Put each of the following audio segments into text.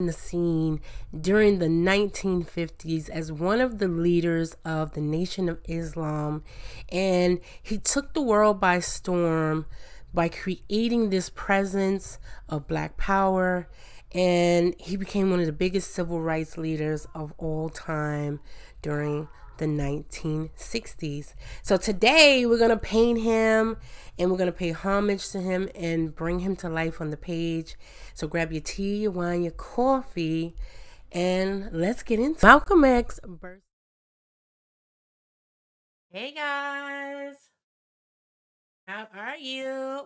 the scene during the 1950s as one of the leaders of the Nation of Islam, and he took the world by storm by creating this presence of Black Power, and he became one of the biggest civil rights leaders of all time during the 1960s. So today we're going to paint him and we're going to pay homage to him and bring him to life on the page. So grab your tea, your wine, your coffee, and let's get into Malcolm X. Hey guys, how are you?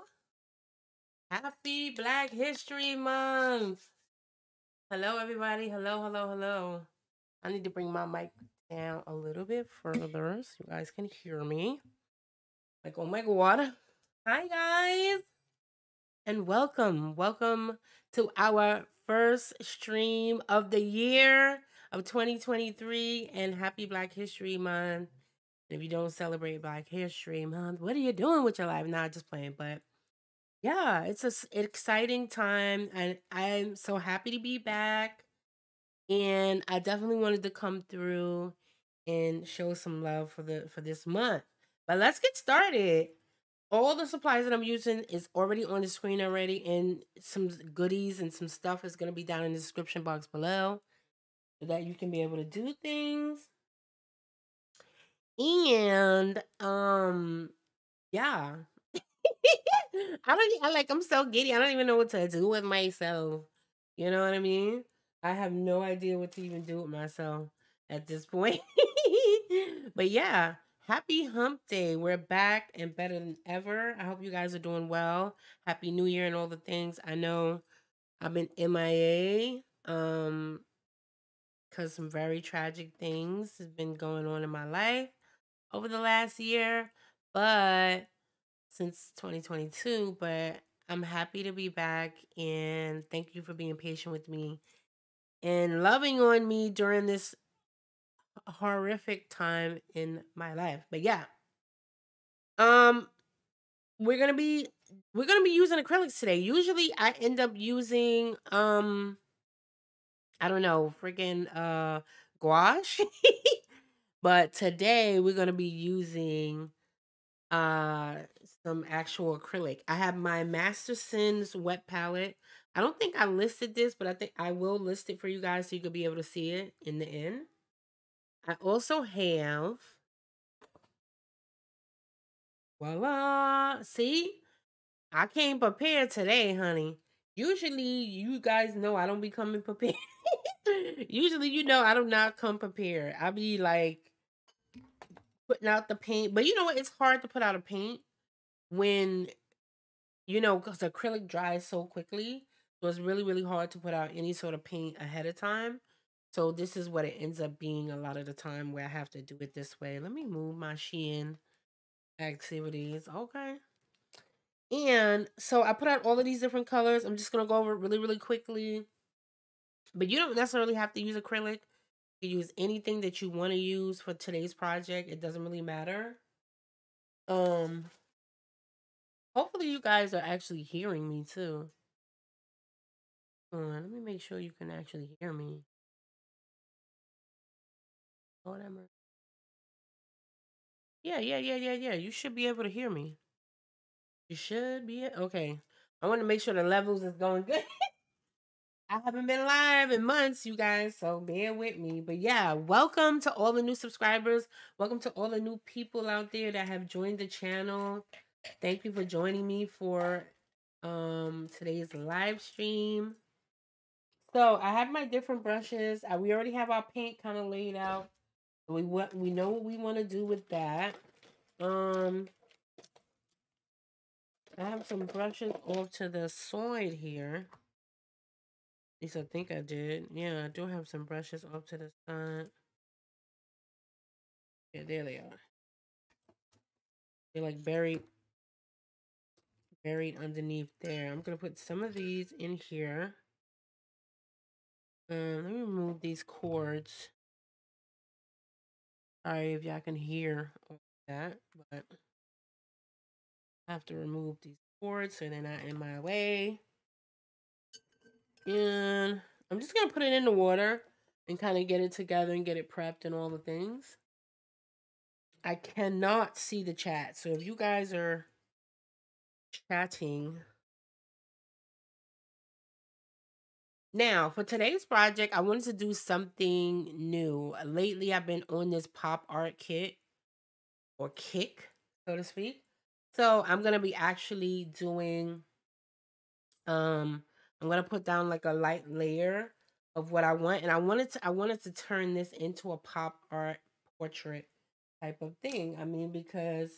Happy Black History Month. Hello everybody. Hello, hello, hello. I need to bring my mic down a little bit further so you guys can hear me. Like, oh my god. Hi guys, and welcome to our first stream of the year of 2023, and happy Black History Month. If you don't celebrate Black History Month, what are you doing with your life? Nah, just playing. But yeah, it's an exciting time, and I'm so happy to be back. And I definitely wanted to come through and show some love for this month. But let's get started. All the supplies that I'm using is already on the screen already, and some goodies and some stuff is going to be down in the description box below so that you can be able to do things. And yeah. I'm so giddy. I don't even know what to do with myself. You know what I mean? I have no idea what to even do with myself at this point. But yeah, happy hump day. We're back and better than ever. I hope you guys are doing well. Happy New Year and all the things. I know I've been MIA because some very tragic things have been going on in my life over the last year, but since 2022, but I'm happy to be back, and thank you for being patient with me and loving on me during this horrific time in my life. But yeah, we're gonna be using acrylics today. Usually I end up using I don't know, freaking gouache. But today we're gonna be using some actual acrylic. I have my Masterson's wet palette. I don't think I listed this, but I think I will list it for you guys so you can be able to see it in the end. I also have, voila, see? I came prepared today, honey. Usually, you guys know I don't be coming prepared. Usually, you know I do not come prepared. I be like putting out the paint. But you know what? It's hard to put out a paint when, you know, because acrylic dries so quickly. So it's really, really hard to put out any sort of paint ahead of time. So this is what it ends up being a lot of the time, where I have to do it this way. Let me move my Shein activities. Okay. And so I put out all of these different colors. I'm just going to go over it really, really quickly. But you don't necessarily have to use acrylic. You can use anything that you want to use for today's project. It doesn't really matter. Hopefully you guys are actually hearing me too. Hold on, let me make sure you can actually hear me. Whatever. Yeah. You should be able to hear me. You should be okay. I want to make sure the levels is going good. I haven't been live in months, you guys, so bear with me. But yeah, welcome to all the new subscribers. Welcome to all the new people out there that have joined the channel. Thank you for joining me for today's live stream. So I have my different brushes. We already have our paint kind of laid out. We know what we want to do with that. I have some brushes off to the side here. At least I think I did. Yeah, I do have some brushes off to the side. Yeah, there they are. They're like buried underneath there. I'm gonna put some of these in here. Let me remove these cords. Sorry if y'all can hear all that, but I have to remove these cords so they're not in my way. And I'm just going to put it in the water and kind of get it together and get it prepped and all the things. I cannot see the chat. So if you guys are chatting. Now, for today's project, I wanted to do something new. Lately, I've been on this pop art kit or kick, so to speak. So I'm going to be actually doing, I'm going to put down like a light layer of what I want. And I wanted to turn this into a pop art portrait type of thing. I mean, because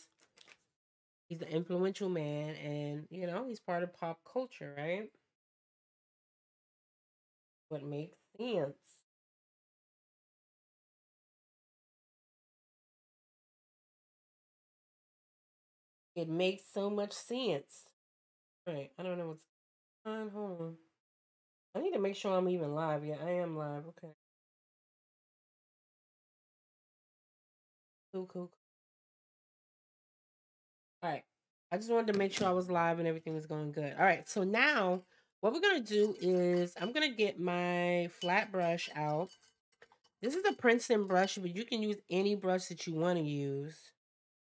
he's an influential man and, you know, he's part of pop culture, right? What makes sense. It makes so much sense. All right, I don't know what's going on. Hold on. I need to make sure I'm even live. Yeah, I am live. Okay. Cool, cool, cool. All right. I just wanted to make sure I was live and everything was going good. All right. So now what we're going to do is I'm going to get my flat brush out. This is a Princeton brush, but you can use any brush that you want to use.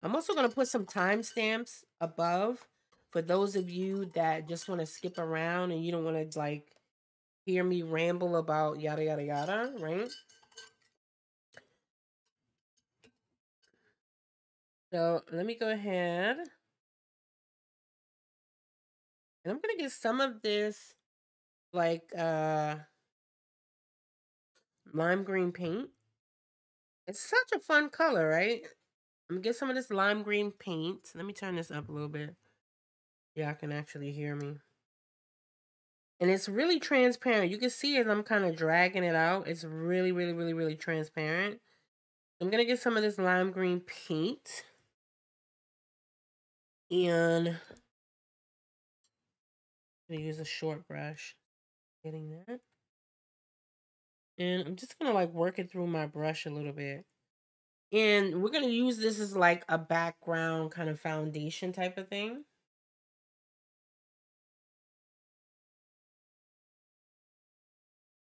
I'm also going to put some timestamps above for those of you that just want to skip around and you don't want to like hear me ramble about yada, yada, yada, right? So let me go ahead. And I'm going to get some of this like lime green paint. It's such a fun color, right? I'm going to get some of this lime green paint. Let me turn this up a little bit. Yeah, I can actually hear me. And it's really transparent. You can see as I'm kind of dragging it out, it's really, really, really, really transparent. I'm going to get some of this lime green paint. And I'm going to use a short brush. Getting that. And I'm just going to like work it through my brush a little bit. And we're going to use this as like a background kind of foundation type of thing.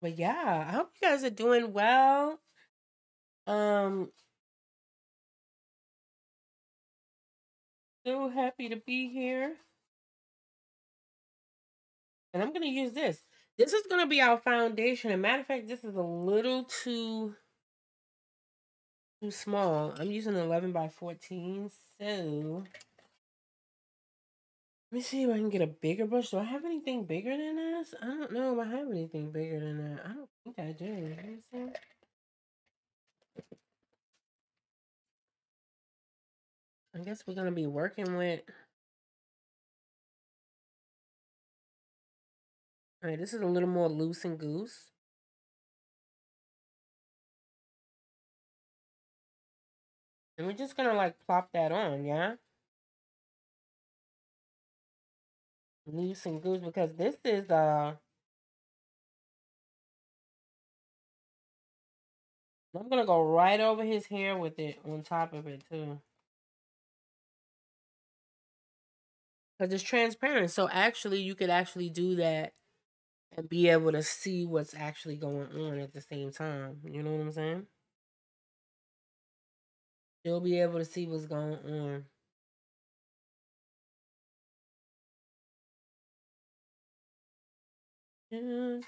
But yeah, I hope you guys are doing well. So happy to be here. And I'm going to use this. This is going to be our foundation. As a matter of fact, this is a little too small. I'm using 11 by 14. So let me see if I can get a bigger brush. Do I have anything bigger than this? I don't know if I have anything bigger than that. I don't think I do. Let me see. I guess we're going to be working with... All right, this is a little more loose and goose. And we're just going to like plop that on, yeah? Loose and goose, because this is I'm gonna go right over his hair with it on top of it too, because it's transparent, so actually you could actually do that and be able to see what's actually going on at the same time. You know what I'm saying? You'll be able to see what's going on. And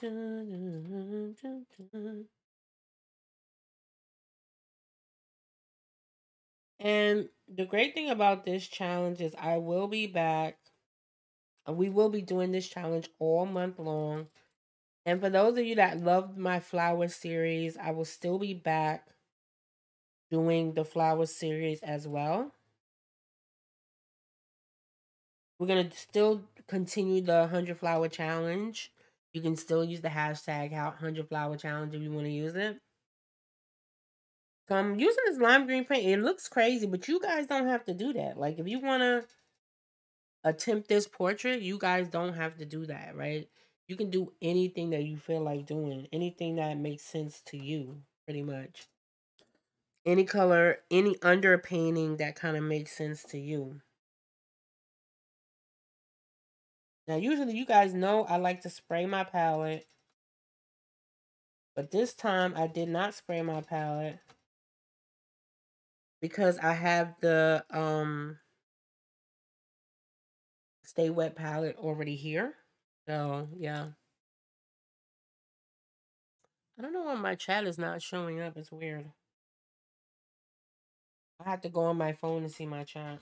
the great thing about this challenge is I will be back. We will be doing this challenge all month long. And for those of you that loved my flower series, I will still be back doing the flower series as well. We're going to still continue the 100 flower challenge. You can still use the hashtag 100 flower challenge if you want to use it. So I'm using this lime green paint. It looks crazy, but you guys don't have to do that. Like if you want to attempt this portrait, you guys don't have to do that, right? You can do anything that you feel like doing, anything that makes sense to you, pretty much. Any color, any underpainting that kind of makes sense to you. Now, usually you guys know I like to spray my palette But this time I did not spray my palette because I have the Stay Wet palette already here. So yeah. I don't know why my chat is not showing up. It's weird. I have to go on my phone to see my chat.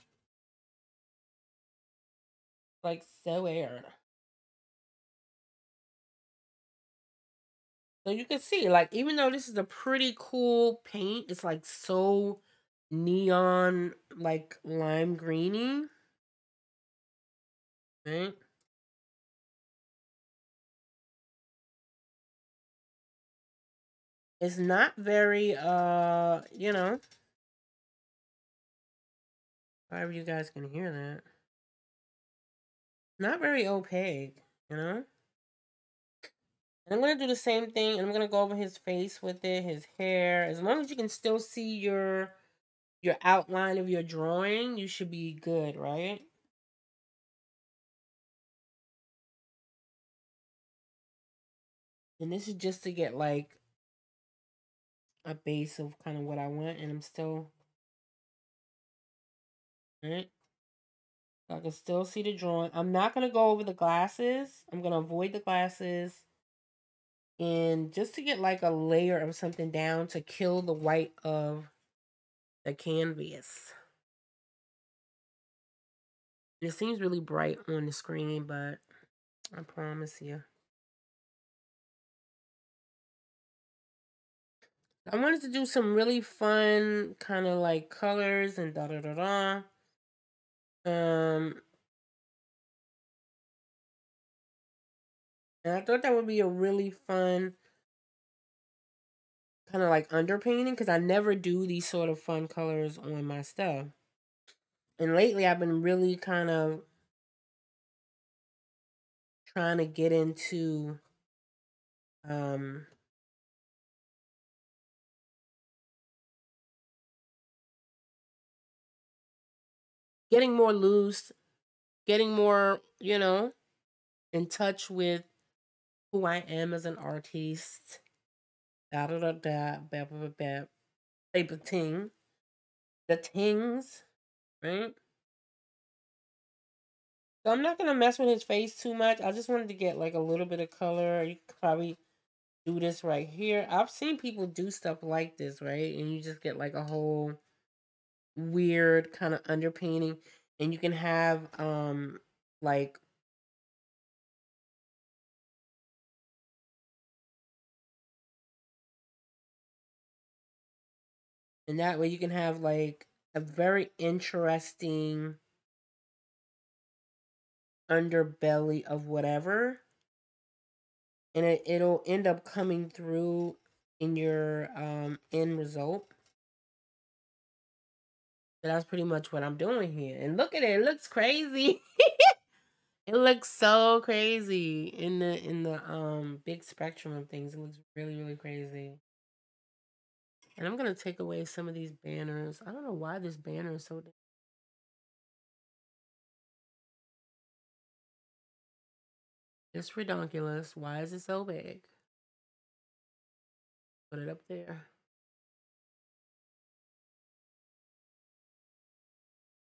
Like, so weird. So you can see, like, even though this is a pretty cool paint, it's like so neon, like lime greeny. Right? It's not very, you know. However you guys can hear that. Not very opaque, you know. And I'm going to do the same thing. And I'm going to go over his face with it, his hair. As long as you can still see your outline of your drawing, you should be good, right? And this is just to get, like, a base of kind of what I want, and I'm still right. So I can still see the drawing. I'm not gonna go over the glasses. I'm gonna avoid the glasses, and just to get like a layer of something down to kill the white of the canvas. It seems really bright on the screen, but I promise you. I wanted to do some really fun kind of like colors and da da da da. And I thought that would be a really fun kind of like underpainting because I never do these sort of fun colors on my stuff. And lately I've been really kind of trying to get into getting more loose, getting more, you know, in touch with who I am as an artist. Da da da da, ba ba ba ba, paper ting, the tings, right? So I'm not gonna mess with his face too much. I just wanted to get like a little bit of color. You could probably do this right here. I've seen people do stuff like this, right? And you just get like a whole weird kind of underpainting, and you can have like and that way you can have like a very interesting underbelly of whatever, and it'll end up coming through in your end result. But that's pretty much what I'm doing here. And look at it. It looks crazy. It looks so crazy in the big spectrum of things. It looks really, really crazy. And I'm going to take away some of these banners. I don't know why this banner is so... It's redonkulous. Why is it so big? Put it up there.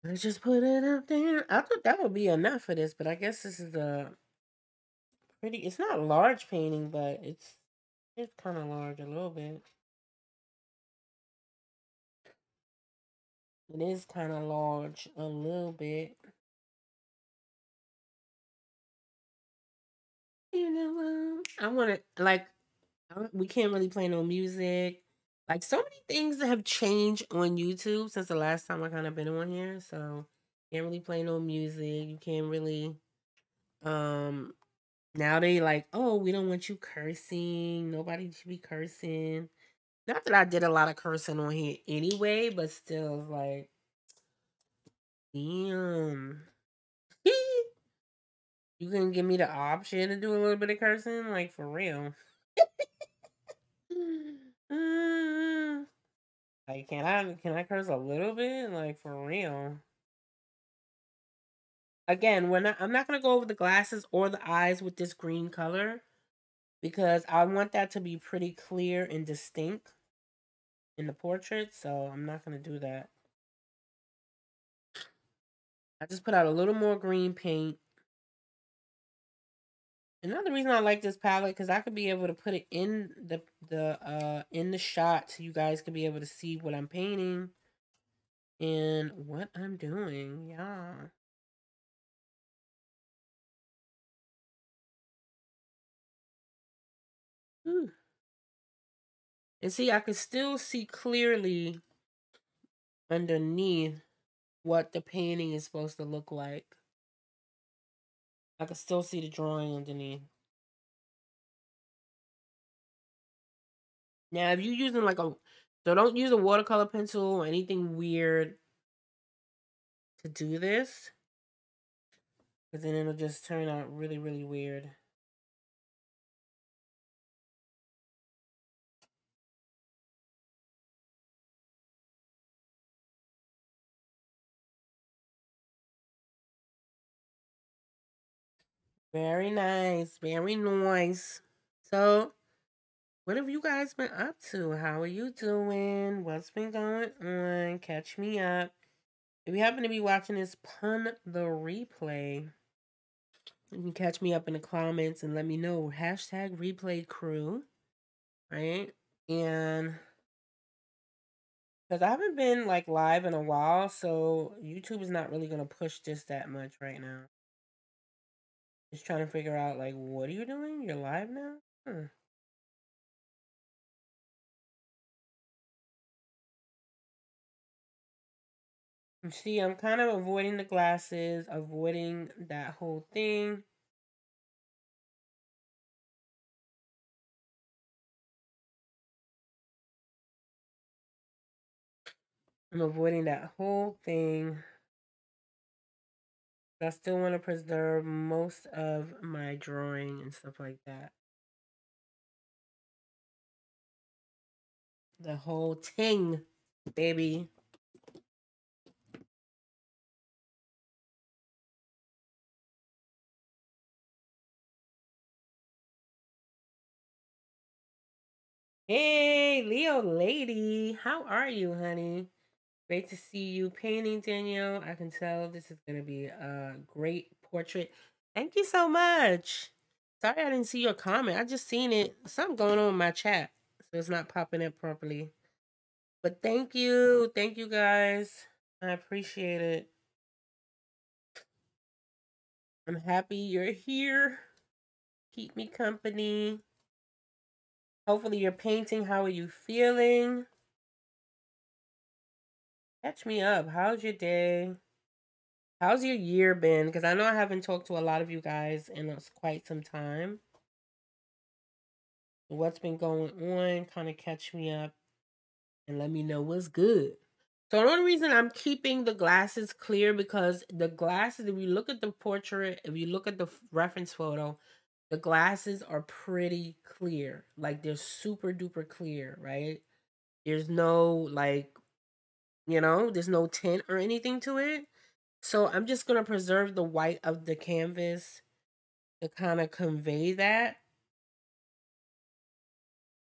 Let's just put it up there. I thought that would be enough for this, but I guess this is a pretty... It's not a large painting, but it's kind of large a little bit. It is kind of large a little bit. You know, I want to, like, we can't really play no music. Like, so many things have changed on YouTube since the last time I kind of been on here. So, can't really play no music. You can't really... now they like, oh, we don't want you cursing. Nobody should be cursing. Not that I did a lot of cursing on here anyway, but still, like... Damn. You can give me the option to do a little bit of cursing? Like, for real. Like, can I curse a little bit? Like, for real. Again, I'm not gonna go over the glasses or the eyes with this green color. because I want that to be pretty clear and distinct in the portrait, so I'm not going to do that. I just put out a little more green paint. Another reason I like this palette, because I could be able to put it in the shot so you guys could be able to see what I'm painting and what I'm doing. Yeah. Ooh. And see, I can still see clearly underneath what the painting is supposed to look like. I can still see the drawing underneath. Now, if you're using like a... So don't use a watercolor pencil or anything weird to do this, because then it'll just turn out really, really weird. Very nice. Very nice. So, what have you guys been up to? How are you doing? What's been going on? Catch me up. If you happen to be watching this pun the replay, you can catch me up in the comments and let me know. Hashtag replay crew. Right? And... because I haven't been, like, live in a while, so YouTube is not really going to push this that much right now. Just trying to figure out, like, what are you doing? You're live now? Huh. You see, I'm kind of avoiding the glasses, avoiding that whole thing. I'm avoiding that whole thing. I still want to preserve most of my drawing and stuff like that. The whole thing, baby. Hey, Leo lady. How are you, honey? Great to see you painting, Danielle. I can tell this is going to be a great portrait. Thank you so much. Sorry I didn't see your comment. I just seen it. Something going on in my chat, so it's not popping up properly. But thank you. Thank you, guys. I appreciate it. I'm happy you're here. Keep me company. Hopefully you're painting. How are you feeling? Catch me up. How's your day? How's your year been? Because I know I haven't talked to a lot of you guys in quite some time. What's been going on? Kind of catch me up and let me know what's good. So the only reason I'm keeping the glasses clear, because the glasses, if you look at the portrait, if you look at the reference photo, the glasses are pretty clear. Like, they're super duper clear, right? There's no, like... you know, there's no tint or anything to it. So I'm just going to preserve the white of the canvas to kind of convey that.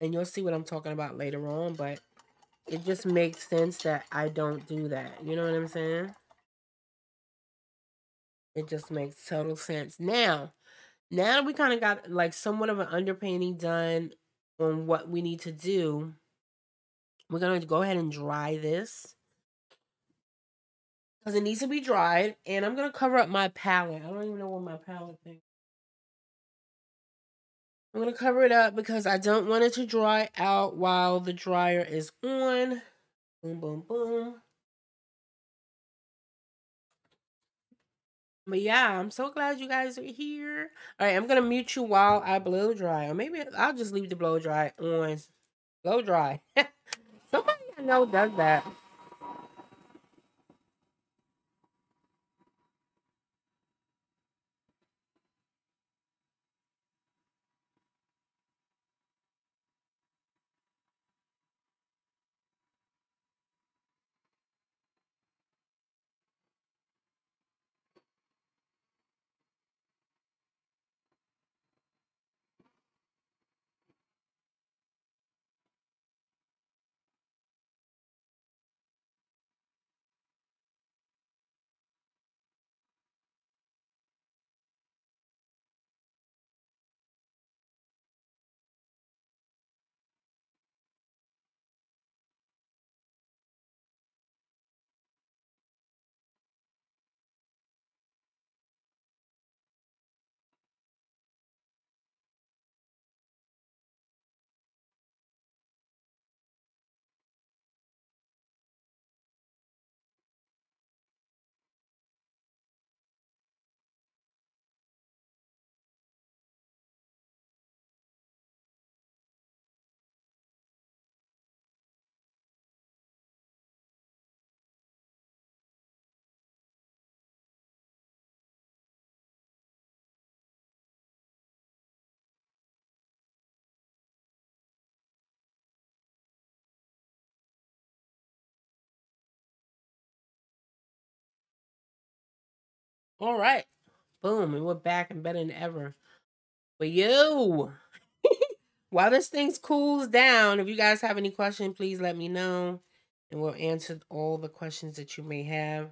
And you'll see what I'm talking about later on. But it just makes sense that I don't do that. You know what I'm saying? It just makes total sense. Now that we kind of got like somewhat of an underpainting done on what we need to do, we're going to go ahead and dry this, because it needs to be dried, and I'm going to cover up my palette. I don't even know what my palette thing is. I'm going to cover it up because I don't want it to dry out while the dryer is on. Boom, boom, boom. But yeah, I'm so glad you guys are here. All right, I'm going to mute you while I blow dry. Or maybe I'll just leave the blow dry on. Blow dry. Somebody I know does that. All right. Boom. And we're back and better than ever. But yo, while this thing cools down, if you guys have any questions, please let me know. And we'll answer all the questions that you may have.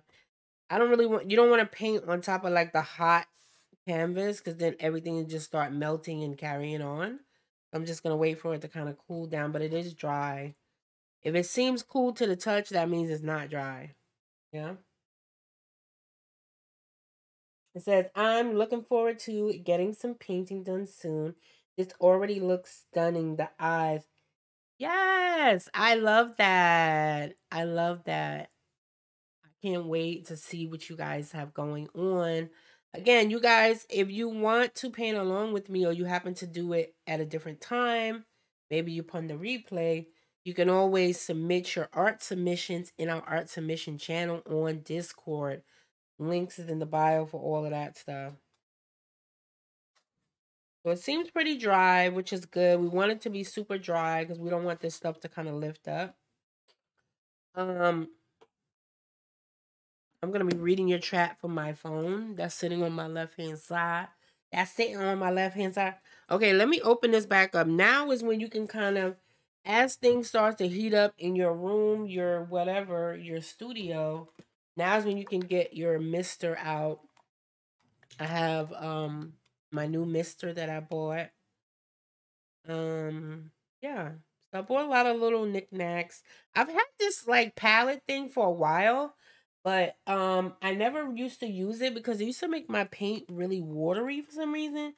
I don't really want, you don't want to paint on top of like the hot canvas, because then everything will just start melting and carrying on. I'm just going to wait for it to kind of cool down, but it is dry. If it seems cool to the touch, that means it's not dry. Yeah. It says, I'm looking forward to getting some painting done soon. This already looks stunning. The eyes. Yes, I love that. I love that. I can't wait to see what you guys have going on. Again, you guys, if you want to paint along with me or you happen to do it at a different time, maybe you put on the replay, you can always submit your art submissions in our art submission channel on Discord. Links is in the bio for all of that stuff. So it seems pretty dry, which is good. We want it to be super dry because we don't want this stuff to kind of lift up. I'm going to be reading your chat from my phone. That's sitting on my left-hand side. That's sitting on my left-hand side. Okay, let me open this back up. Now is when you can kind of, as things start to heat up in your room, your whatever, your studio, now is when you can get your mister out. I have... my new mister that I bought. Yeah. So I bought a lot of little knickknacks. I've had this like palette thing for a while, but I never used to use it because it used to make my paint really watery for some reason.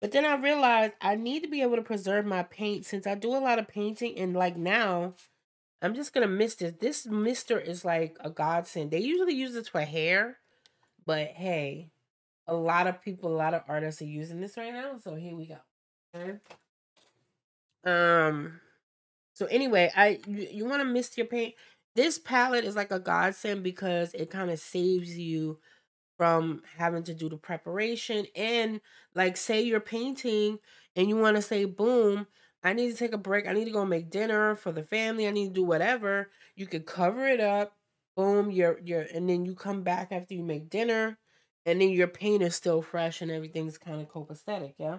But then I realized I need to be able to preserve my paint since I do a lot of painting, and like now, I'm just gonna mist this. This mister is like a godsend. They usually use this for hair, but hey. A lot of people, a lot of artists are using this right now. So here we go. Okay. So anyway, you want to mist your paint. This palette is like a godsend because it kind of saves you from having to do the preparation. And like, say you're painting and you want to say, boom, I need to take a break. I need to go make dinner for the family. I need to do whatever. You could cover it up. Boom. And then you come back after you make dinner. And then your paint is still fresh and everything's kind of copacetic, yeah?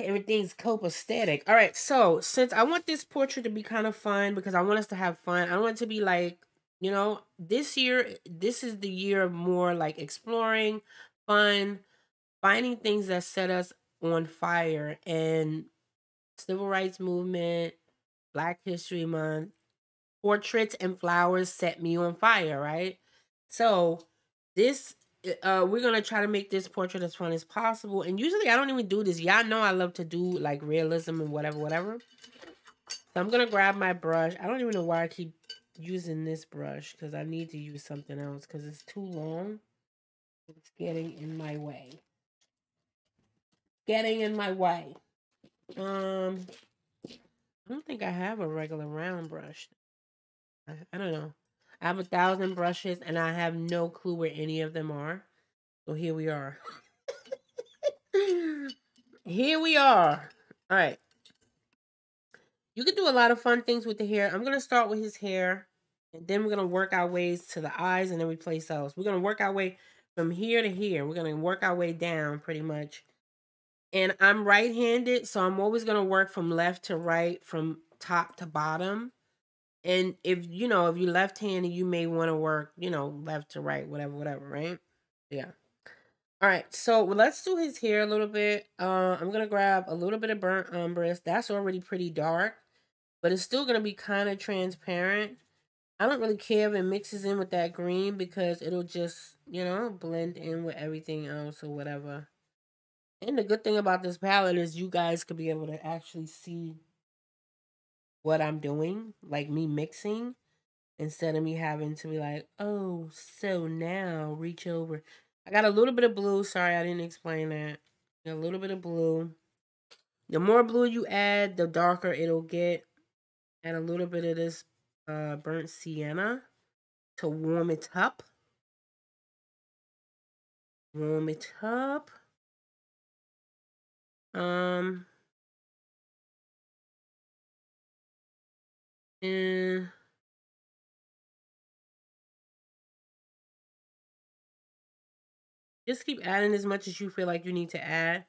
Okay, everything's copacetic. All right, so since I want this portrait to be kind of fun because I want us to have fun, I want it to be like, you know, this year, this is the year of more like exploring, fun, finding things that set us on fire. And civil rights movement, Black History Month, portraits and flowers set me on fire, right? So this, we're going to try to make this portrait as fun as possible. And usually I don't even do this. Y'all know I love to do like realism and whatever, whatever. So I'm going to grab my brush. I don't even know why I keep using this brush because I need to use something else because it's too long. It's getting in my way. Getting in my way. I don't think I have a regular round brush. I don't know. I have 1,000 brushes and I have no clue where any of them are. So here we are. Here we are. All right. You can do a lot of fun things with the hair. I'm going to start with his hair. And then we're going to work our ways to the eyes and every place else. We're going to work our way from here to here. We're going to work our way down pretty much. And I'm right-handed. So I'm always going to work from left to right, from top to bottom. And if, you know, if you're left-handed, you may want to work, you know, left to right, whatever, whatever, right? Yeah. All right. So let's do his hair a little bit. I'm going to grab a little bit of burnt umber. That's already pretty dark, but it's still going to be kind of transparent. I don't really care if it mixes in with that green because it'll just, you know, blend in with everything else or whatever. And the good thing about this palette is you guys could be able to actually see what I'm doing, like me mixing, instead of me having to be like, oh, so now reach over. I got a little bit of blue. Sorry, I didn't explain that. A little bit of blue. The more blue you add, the darker it'll get. Add a little bit of this burnt sienna to warm it up. Warm it up. And Just keep adding as much as you feel like you need to add.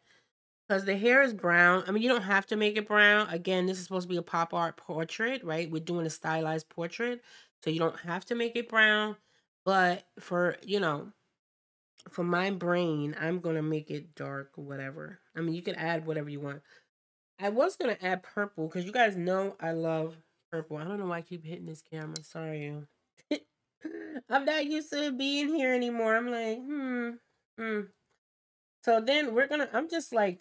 Because the hair is brown. I mean, you don't have to make it brown. Again, this is supposed to be a pop art portrait, right? We're doing a stylized portrait. So you don't have to make it brown. But for, you know, for my brain, I'm going to make it dark, whatever. I mean, you can add whatever you want. I was going to add purple because you guys know I love purple. I don't know why I keep hitting this camera. Sorry. I'm not used to it being here anymore. I'm like, So then we're going to, I'm just like,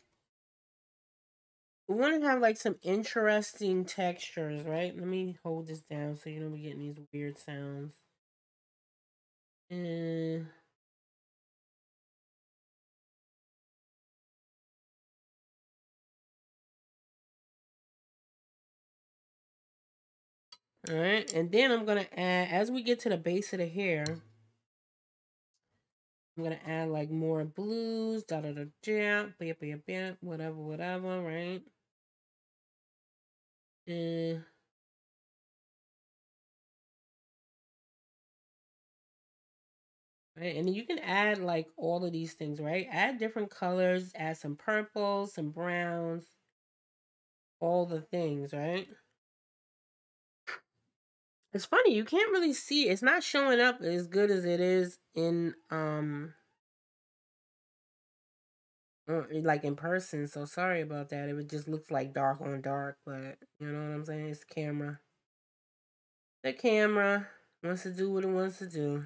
we want to have like some interesting textures, right? Let me hold this down so you don't be getting these weird sounds. And all right, and then I'm going to add, as we get to the base of the hair, I'm going to add like more blues, whatever, right? And right, and then you can add like all of these things, right? Add different colors, add some purples, some browns, all the things, right? It's funny, you can't really see. It's not showing up as good as it is in, like in person. So sorry about that. It just looks like dark on dark, but you know what I'm saying? It's the camera. The camera wants to do what it wants to do.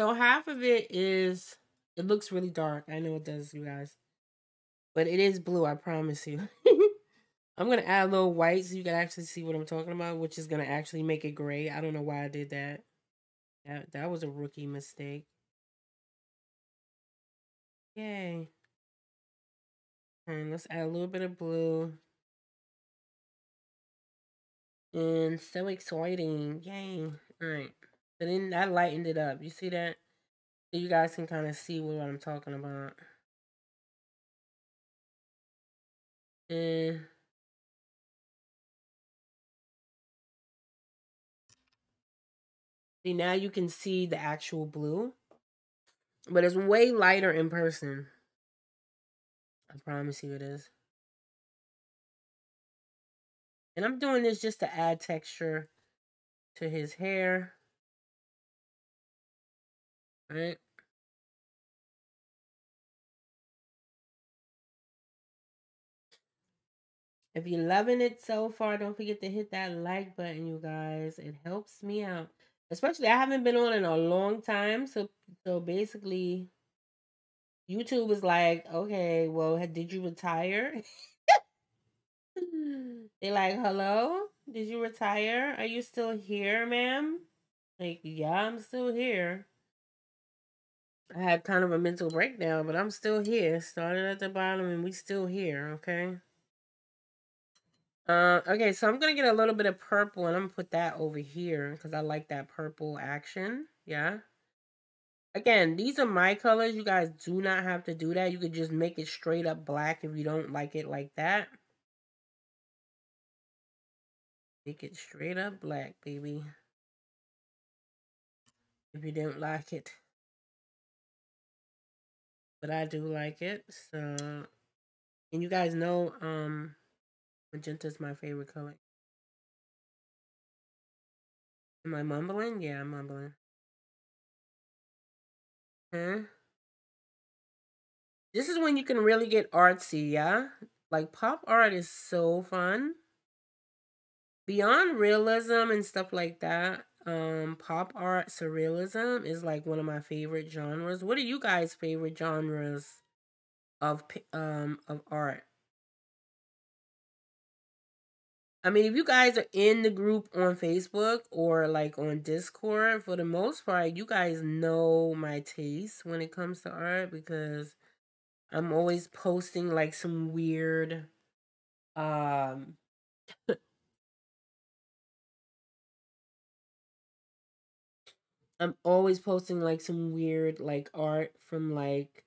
So half of it is, it looks really dark. I know it does, you guys. But it is blue, I promise you. I'm going to add a little white so you can actually see what I'm talking about, which is going to actually make it gray. I don't know why I did that. That was a rookie mistake. Yay. And let's add a little bit of blue. And so exciting. Yay. All right. And then I lightened it up. You see that? So you guys can kind of see what I'm talking about. And see, now you can see the actual blue. But it's way lighter in person. I promise you it is. And I'm doing this just to add texture to his hair. Right. If you're loving it so far, don't forget to hit that like button, you guys. It helps me out. Especially, I haven't been on in a long time. So basically, YouTube is like, okay, well, did you retire? They're like, hello? Did you retire? Are you still here, ma'am? Like, yeah, I'm still here. I had kind of a mental breakdown, but I'm still here. Started at the bottom and we still here, okay? Okay, so I'm going to get a little bit of purple and I'm going to put that over here because I like that purple action, yeah? Again, these are my colors. You guys do not have to do that. You could just make it straight up black if you don't like it like that. Make it straight up black, baby. If you don't like it. But I do like it, so, and you guys know, magenta is my favorite color. Am I mumbling? Yeah, I'm mumbling. Huh? This is when you can really get artsy, yeah? Like, pop art is so fun. Beyond realism and stuff like that. Pop art, surrealism is like one of my favorite genres. What are you guys' favorite genres of art? I mean, if you guys are in the group on Facebook or like on Discord, for the most part, you guys know my taste when it comes to art because I'm always posting like some weird, I'm always posting, like, some weird, like, art from, like,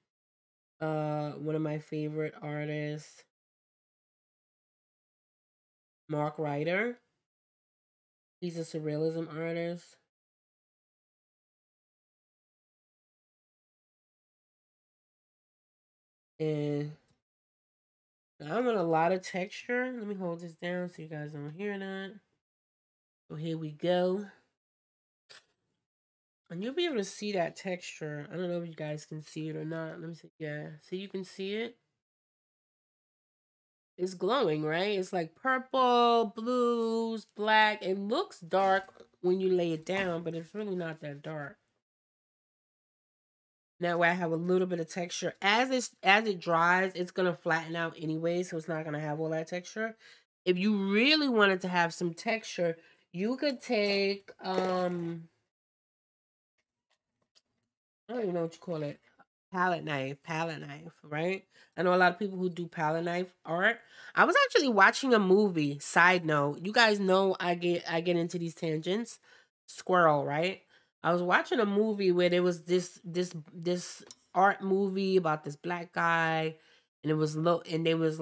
one of my favorite artists. Mark Ryder. He's a surrealism artist. And I want a lot of texture. Let me hold this down so you guys don't hear that. So here we go. And you'll be able to see that texture. I don't know if you guys can see it or not. Let me see. Yeah. So you can see it. It's glowing, right? It's like purple, blues, black. It looks dark when you lay it down, but it's really not that dark. Now I have a little bit of texture. As it dries, it's going to flatten out anyway, so it's not going to have all that texture. If you really wanted to have some texture, you could take, I don't even know what you call it. Palette knife, right? I know a lot of people who do palette knife art. I was actually watching a movie. Side note, you guys know I get into these tangents. Squirrel, right? I was watching a movie where there was this art movie about this black guy, and they was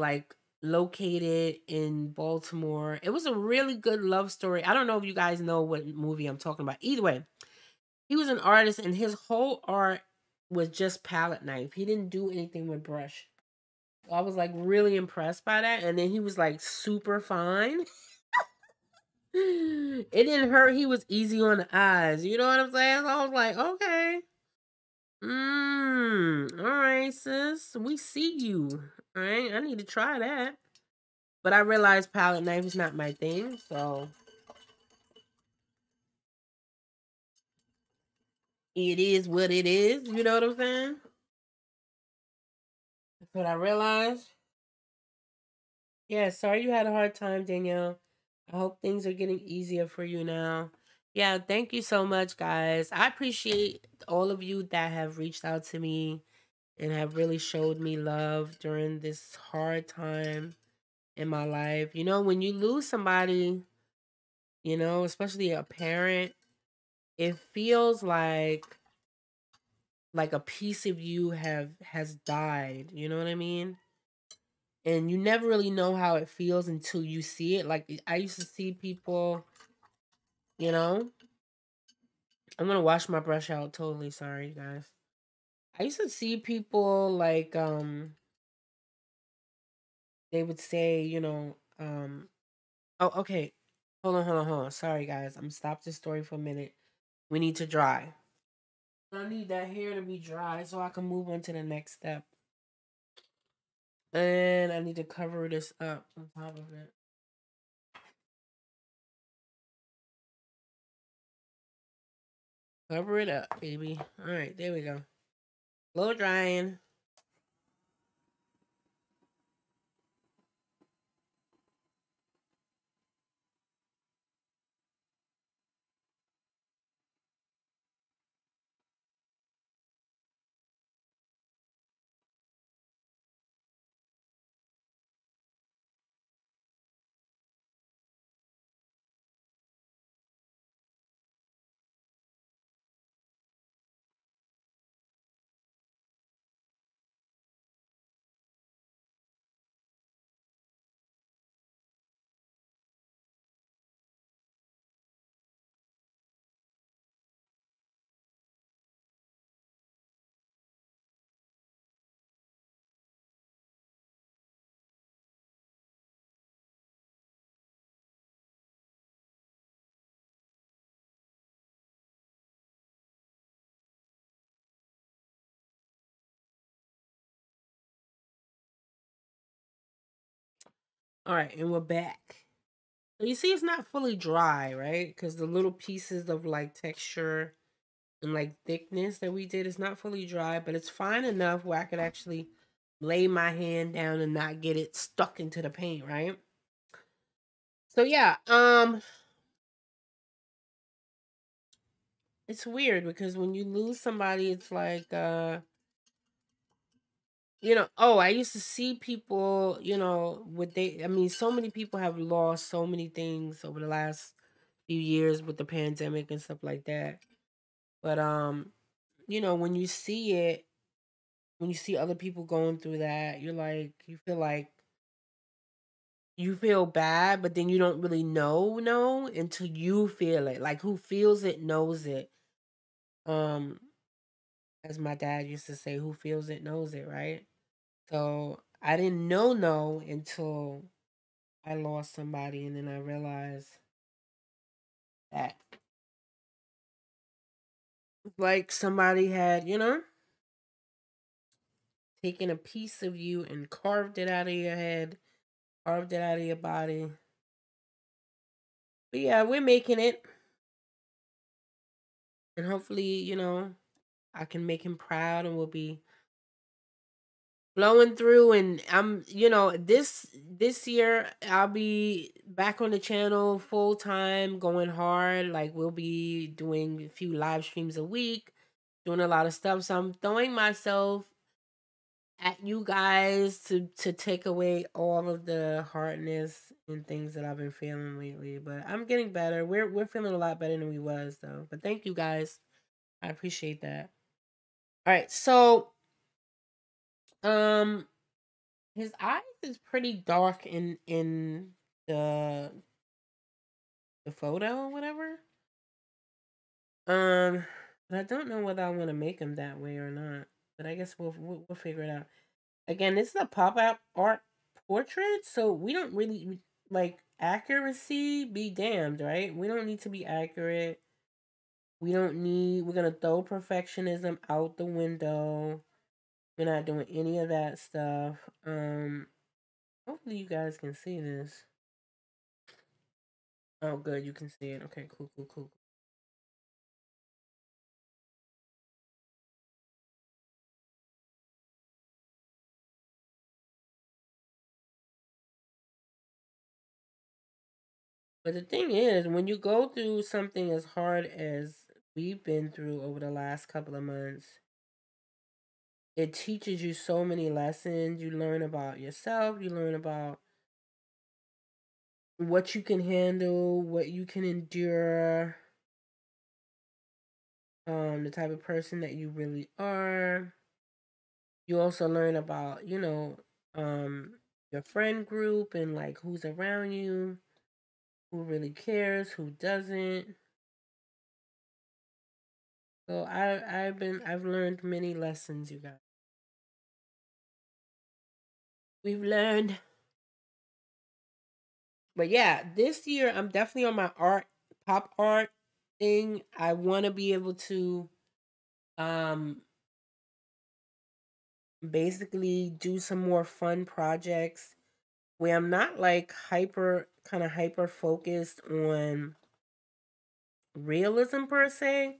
located in Baltimore. It was a really good love story. I don't know if you guys know what movie I'm talking about. Either way, he was an artist, and his whole art was just palette knife. He didn't do anything with brush. I was like really impressed by that. And then he was like super fine. It didn't hurt. He was easy on the eyes. You know what I'm saying? So I was like, okay. All right, sis. We see you. All right. I need to try that. But I realized palette knife is not my thing. So it is what it is. You know what I'm saying? That's what I realized. Yeah, sorry you had a hard time, Danielle. I hope things are getting easier for you now. Yeah, thank you so much, guys. I appreciate all of you that have reached out to me and have really showed me love during this hard time in my life. You know, when you lose somebody, you know, especially a parent, it feels like a piece of you has died. You know what I mean? And you never really know how it feels until you see it. Like, I used to see people, you know. I'm going to wash my brush out totally. Sorry, guys. I used to see people, like, they would say, you know, oh, okay. Hold on. Sorry, guys. I'm going to stop this story for a minute. We need to dry. I need that hair to be dry so I can move on to the next step. And I need to cover this up on top of it. Cover it up, baby. All right, there we go. Blow drying. All right, and we're back. So you see, it's not fully dry, right? Because the little pieces of like texture and like thickness that we did is not fully dry, but it's fine enough where I could actually lay my hand down and not get it stuck into the paint, right? So yeah, it's weird because when you lose somebody, it's like you know, oh, I used to see people, you know, so many people have lost so many things over the last few years with the pandemic and stuff like that. But, you know, when you see it, when you see other people going through that, you feel like you feel bad, but then you don't really know until you feel it. Like, who feels it knows it. As my dad used to say, who feels it knows it, right? So I didn't know until I lost somebody, and then I realized that, like, somebody had, you know, taken a piece of you and carved it out of your head, carved it out of your body. But yeah, we're making it. And hopefully, you know, I can make him proud, and we'll be blowing through. And I'm, you know, this year I'll be back on the channel full time, going hard. Like, we'll be doing a few live streams a week, doing a lot of stuff. So I'm throwing myself at you guys to take away all of the hardness and things that I've been feeling lately. But I'm getting better. We're feeling a lot better than we was, though. But thank you guys. I appreciate that. All right, so his eyes is pretty dark in the photo or whatever. But I don't know whether I want to make him that way or not. But I guess we'll figure it out. Again, this is a pop-up art portrait, so we don't really, like, accuracy be damned, right? We don't need to be accurate. We don't need, we're going to throw perfectionism out the window. We're not doing any of that stuff. Hopefully you guys can see this. Oh, good. You can see it. Okay, cool. But the thing is, when you go through something as hard as we've been through over the last couple of months, it teaches you so many lessons. You learn about yourself. You learn about what you can handle, what you can endure, the type of person that you really are. You also learn about, you know, your friend group and, like, who's around you, who really cares, who doesn't. So I've learned many lessons, you guys. We've learned. But yeah, this year I'm definitely on my art, pop art thing. I want to be able to basically do some more fun projects where I'm not, like, hyper focused on realism per se.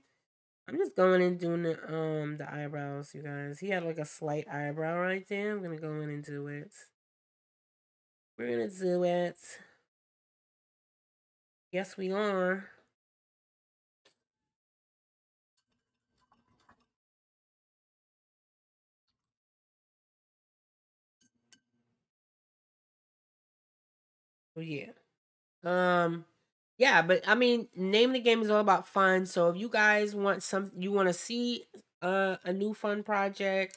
I'm just going and doing the eyebrows, you guys. He had, like, a slight eyebrow right there. I'm gonna go in and do it. We're gonna do it. Yes, we are. Yeah. Yeah, but I mean, Name of the Game is all about fun. So if you guys want something, you want to see a new fun project,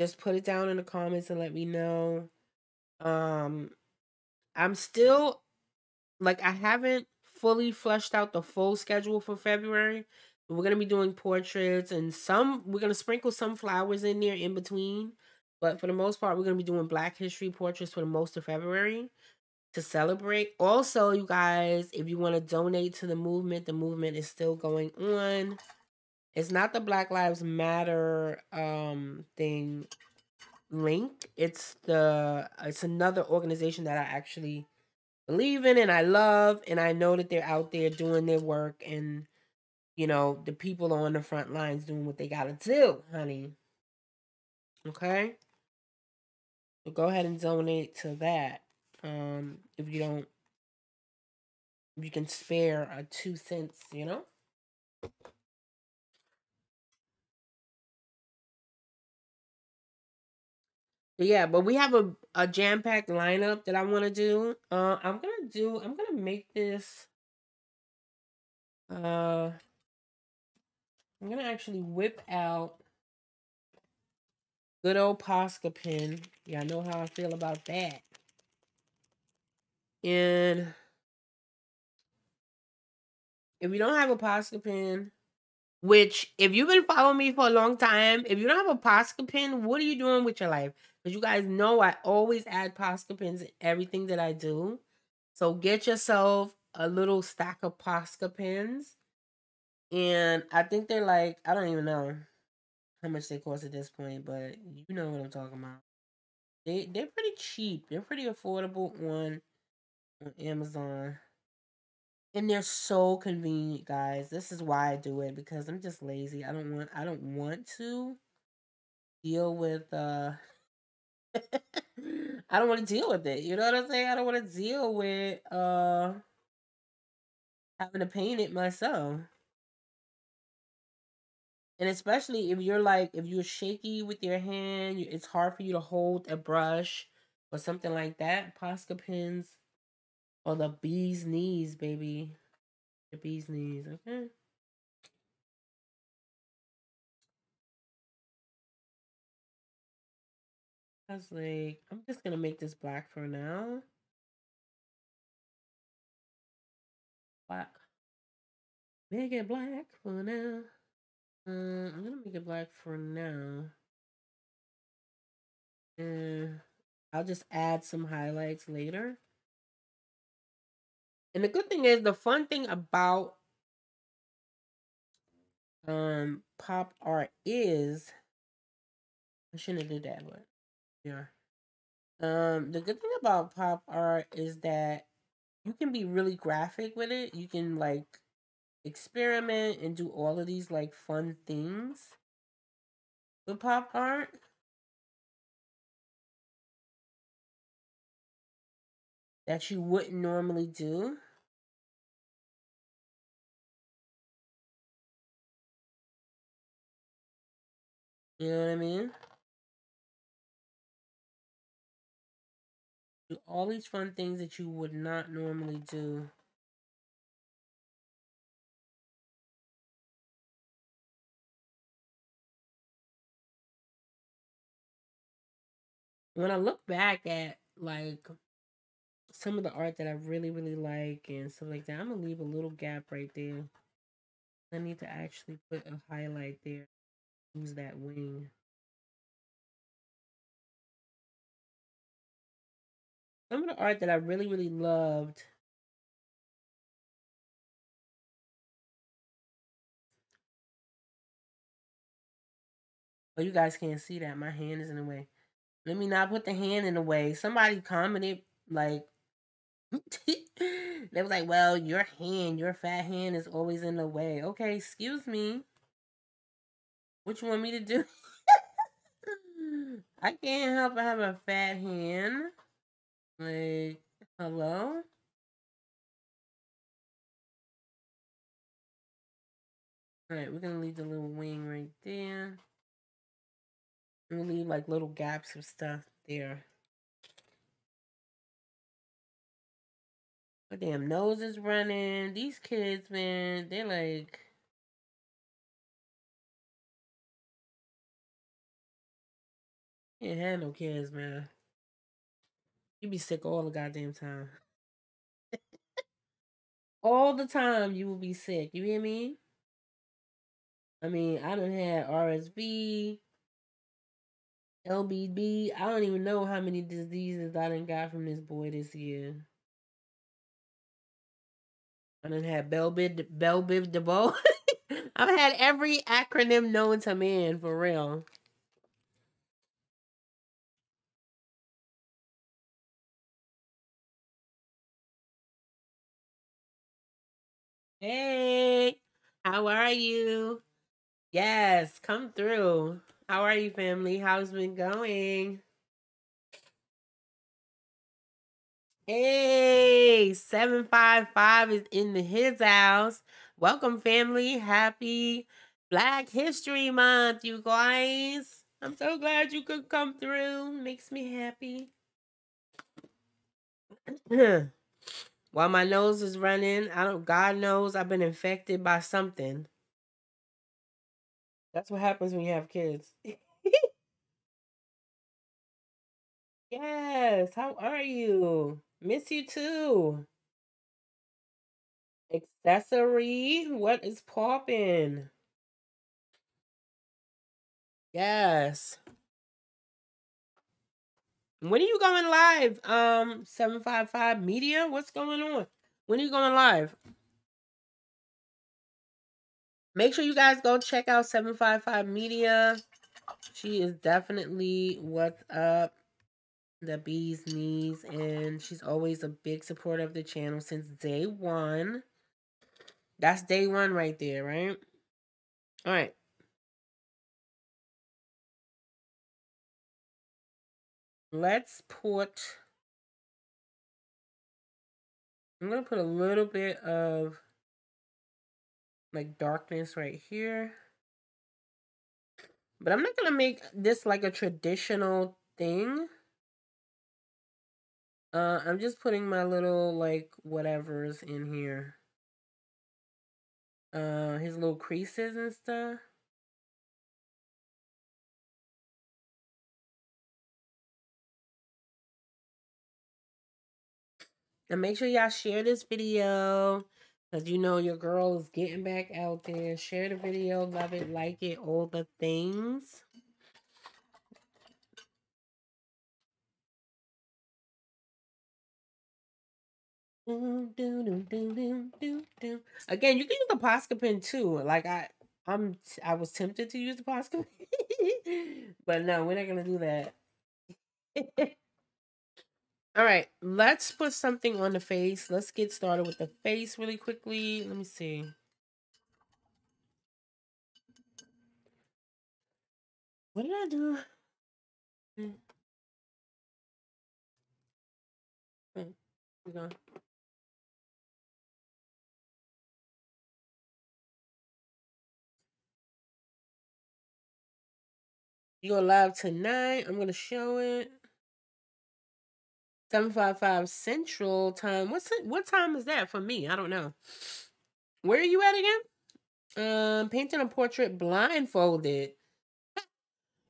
just put it down in the comments and let me know. I'm still, like, I haven't fully fleshed out the full schedule for February. We're gonna be doing portraits and some, we're gonna sprinkle some flowers in there in between. But for the most part, we're gonna be doing Black History portraits for the most of February. To celebrate. Also, you guys, if you want to donate to the movement is still going on. It's not the Black Lives Matter thing link. It's another organization that I actually believe in and I love, and I know that they're out there doing their work, and you know the people on the front lines doing what they gotta do, honey. Okay, so go ahead and donate to that. If you don't, you can spare a 2 cents, you know? But yeah, but we have a jam-packed lineup that I want to do. I'm going to make this, I'm going to actually whip out good old Posca pen. Yeah, I know how I feel about that. And if you don't have a Posca pin, which if you've been following me for a long time, if you don't have a Posca pin, what are you doing with your life? Because you guys know I always add Posca pins in everything that I do. So get yourself a little stack of Posca pins. And I think they're like, I don't even know how much they cost at this point, but you know what I'm talking about. They're pretty cheap. They're pretty affordable on Amazon. And they're so convenient, guys. This is why I do it, because I'm just lazy. I don't want to deal with I don't want to deal with it. You know what I'm saying? I don't want to deal with having to paint it myself. And especially if you're like, if you're shaky with your hand, it's hard for you to hold a brush or something like that. Posca pins or the bee's knees, baby. The bee's knees, okay? I was like, I'm just going to make this black for now. Black. Make it black for now. I'm gonna make it black for now. And I'll just add some highlights later. And the good thing is, the fun thing about pop art is, I shouldn't have did that, but yeah. The good thing about pop art is that you can be really graphic with it. You can like experiment and do all of these like fun things with pop art. That you wouldn't normally do. You know what I mean? Do all these fun things that you would not normally do. When I look back at like some of the art that I really, really like and stuff like that, I'm going to leave a little gap right there. I need to actually put a highlight there. Use that wing. Some of the art that I really, really loved. Oh, you guys can't see that. My hand is in the way. Let me not put the hand in the way. Somebody commented, like, they was like, well, your hand, your fat hand is always in the way. Okay, excuse me. What you want me to do? I can't help but have a fat hand. Like, hello? All right, we're going to leave the little wing right there. We'll leave like little gaps of stuff there. My damn nose is running. These kids, man, they're like. Can't have no kids, man. You be sick all the goddamn time. All the time you will be sick. You hear me? I mean, I done had RSV. LBB, I don't even know how many diseases I done got from this boy this year. I done had Bell Biv DeVoe. I've had every acronym known to man, for real. Hey, how are you? Yes, come through. How are you, family? How's it been going? Hey, 755 is in his house. Welcome, family. Happy Black History Month, you guys. I'm so glad you could come through. Makes me happy. While my nose is running, God knows I've been infected by something. That's what happens when you have kids. Yes, how are you? Miss you too. Accessory, what is poppin'? Yes. When are you going live? 755 Media, what's going on? When are you going live? Make sure you guys go check out 755 Media. She is definitely what's up, the bee's knees, and she's always a big supporter of the channel since day one. That's day one right there, right? All right. Let's put... I'm going to put a little bit of like darkness right here. But I'm not going to make this like a traditional thing. I'm just putting my little like whatever's in here. His little creases and stuff. And make sure y'all share this video, because you know your girl is getting back out there. Share the video, love it, like it, all the things. Again, you can use the Posca pen too. Like I was tempted to use the Posca pen, but no, we're not gonna do that. All right, let's put something on the face. Let's get started with the face really quickly. Let me see. What did I do? Hold on. You go live tonight. I'm going to show it. 7:55 Central Time. What time is that for me? I don't know. Where are you at again? Painting a portrait blindfolded.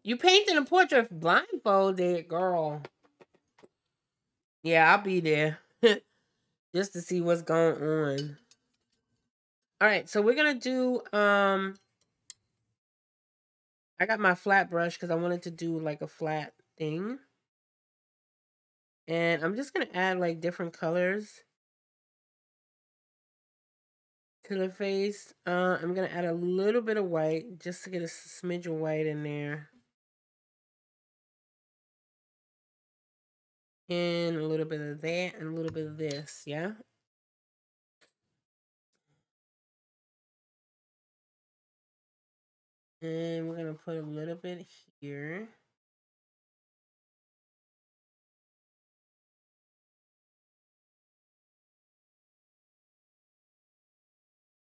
You painting a portrait blindfolded, girl. Yeah, I'll be there just to see what's going on. All right, so we're gonna do. I got my flat brush because I wanted to do like a flat thing. And I'm just going to add like different colors to the face. I'm going to add a little bit of white just to get a smidge of white in there. And a little bit of that and a little bit of this, yeah? And we're going to put a little bit here.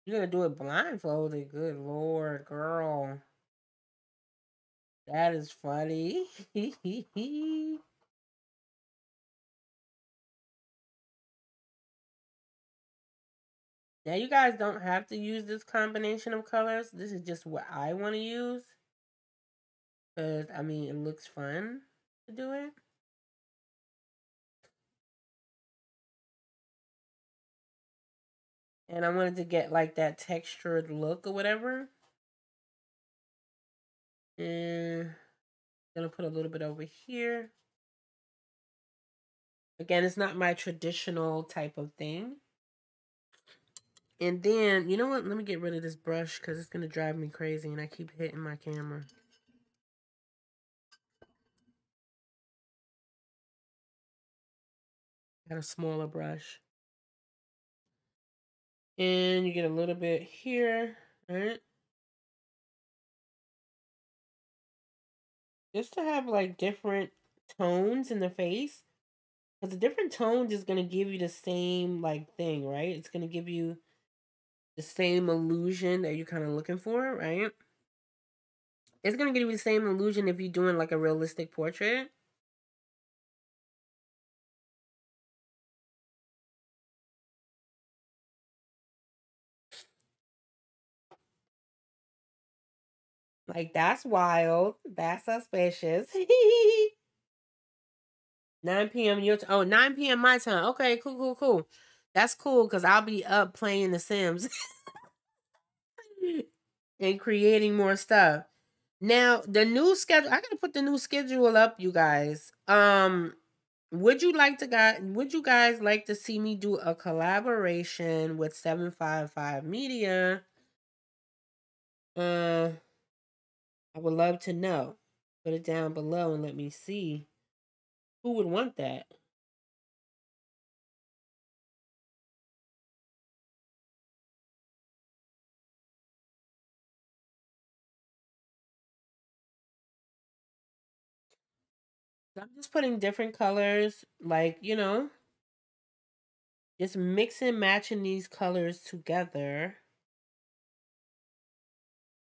You're gonna do it blindfolded. Good Lord, girl. That is funny. Now, you guys don't have to use this combination of colors. This is just what I want to use. Because, I mean, it looks fun to do it. And I wanted to get like that textured look or whatever. And I'm gonna put a little bit over here. Again, it's not my traditional type of thing. And then, you know what? Let me get rid of this brush because it's gonna drive me crazy and I keep hitting my camera. Got a smaller brush. And you get a little bit here, right? Just to have like different tones in the face. Because the different tones is going to give you the same like thing, right? It's going to give you the same illusion that you're kind of looking for, right? It's going to give you the same illusion if you're doing like a realistic portrait. Like, that's wild. That's suspicious. 9 p.m. your time. Oh, 9 p.m. my time. Okay, cool, cool, cool. That's cool because I'll be up playing The Sims and creating more stuff. Now, the new schedule. I gotta put the new schedule up, you guys. Would you guys like to see me do a collaboration with 755 Media? I would love to know. Put it down below and let me see who would want that. I'm just putting different colors, like, you know, just mixing, matching these colors together.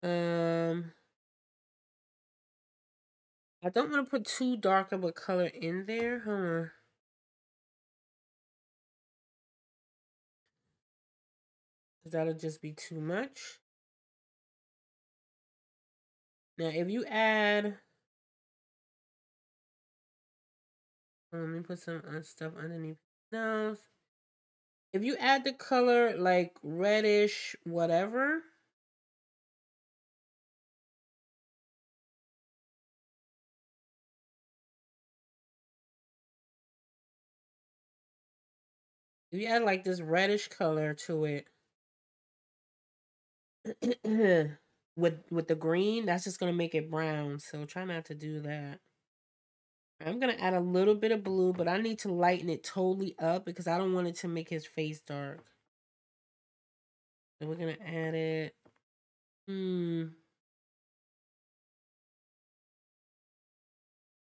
I don't want to put too dark of a color in there. Hold on. Because that'll just be too much. Now, if you add... let me put some stuff underneath now. If you add the color like reddish, whatever, if you add like this reddish color to it with the green, that's just gonna make it brown. So try not to do that. I'm going to add a little bit of blue, but I need to lighten it totally up because I don't want it to make his face dark. So we're going to add it.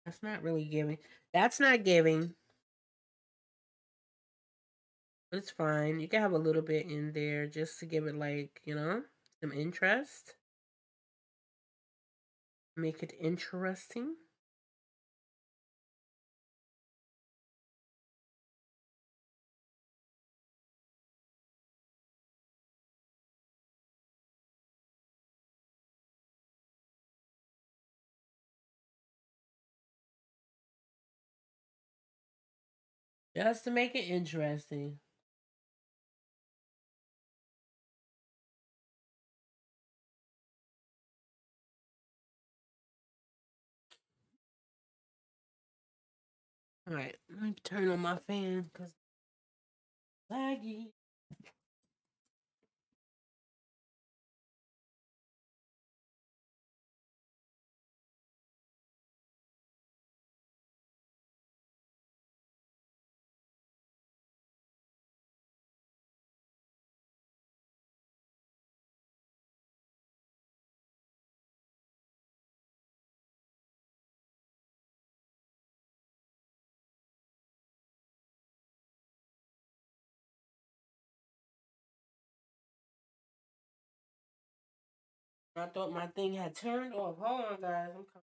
That's not really giving. That's not giving. But it's fine. You can have a little bit in there just to give it, like, you know, some interest. Make it interesting. Just to make it interesting. All right, let me turn on my fan because it's laggy. I thought my thing had turned off. Hold on, guys. I'm coming.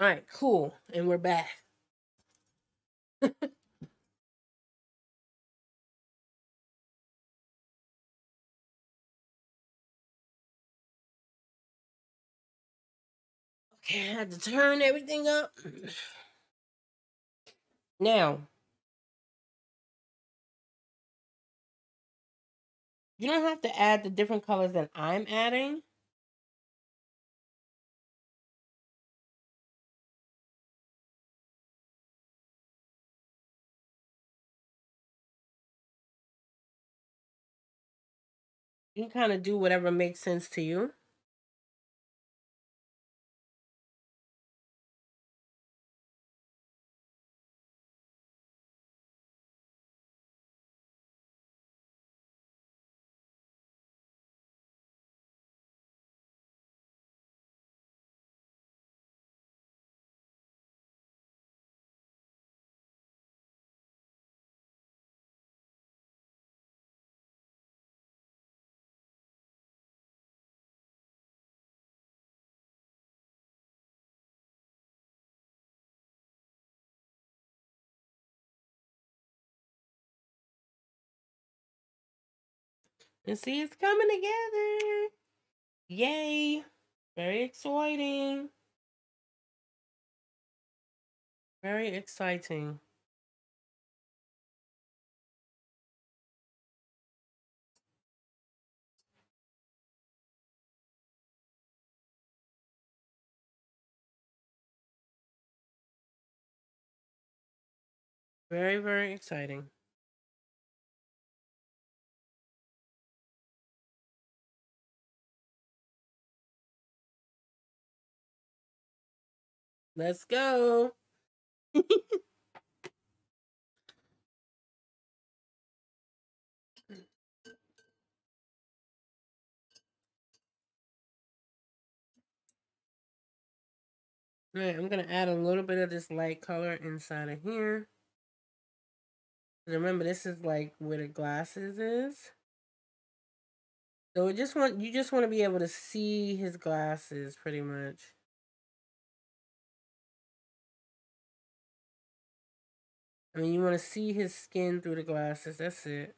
All right, cool. And we're back. Okay, I had to turn everything up. Now, you don't have to add the different colors that I'm adding. You can kind of do whatever makes sense to you. And see, it's coming together. Yay. Very exciting. Very exciting. Very, very exciting. Let's go. All right, I'm going to add a little bit of this light color inside of here. Remember, this is like where the glasses is. So you just want to be able to see his glasses pretty much. I mean, you want to see his skin through the glasses. That's it.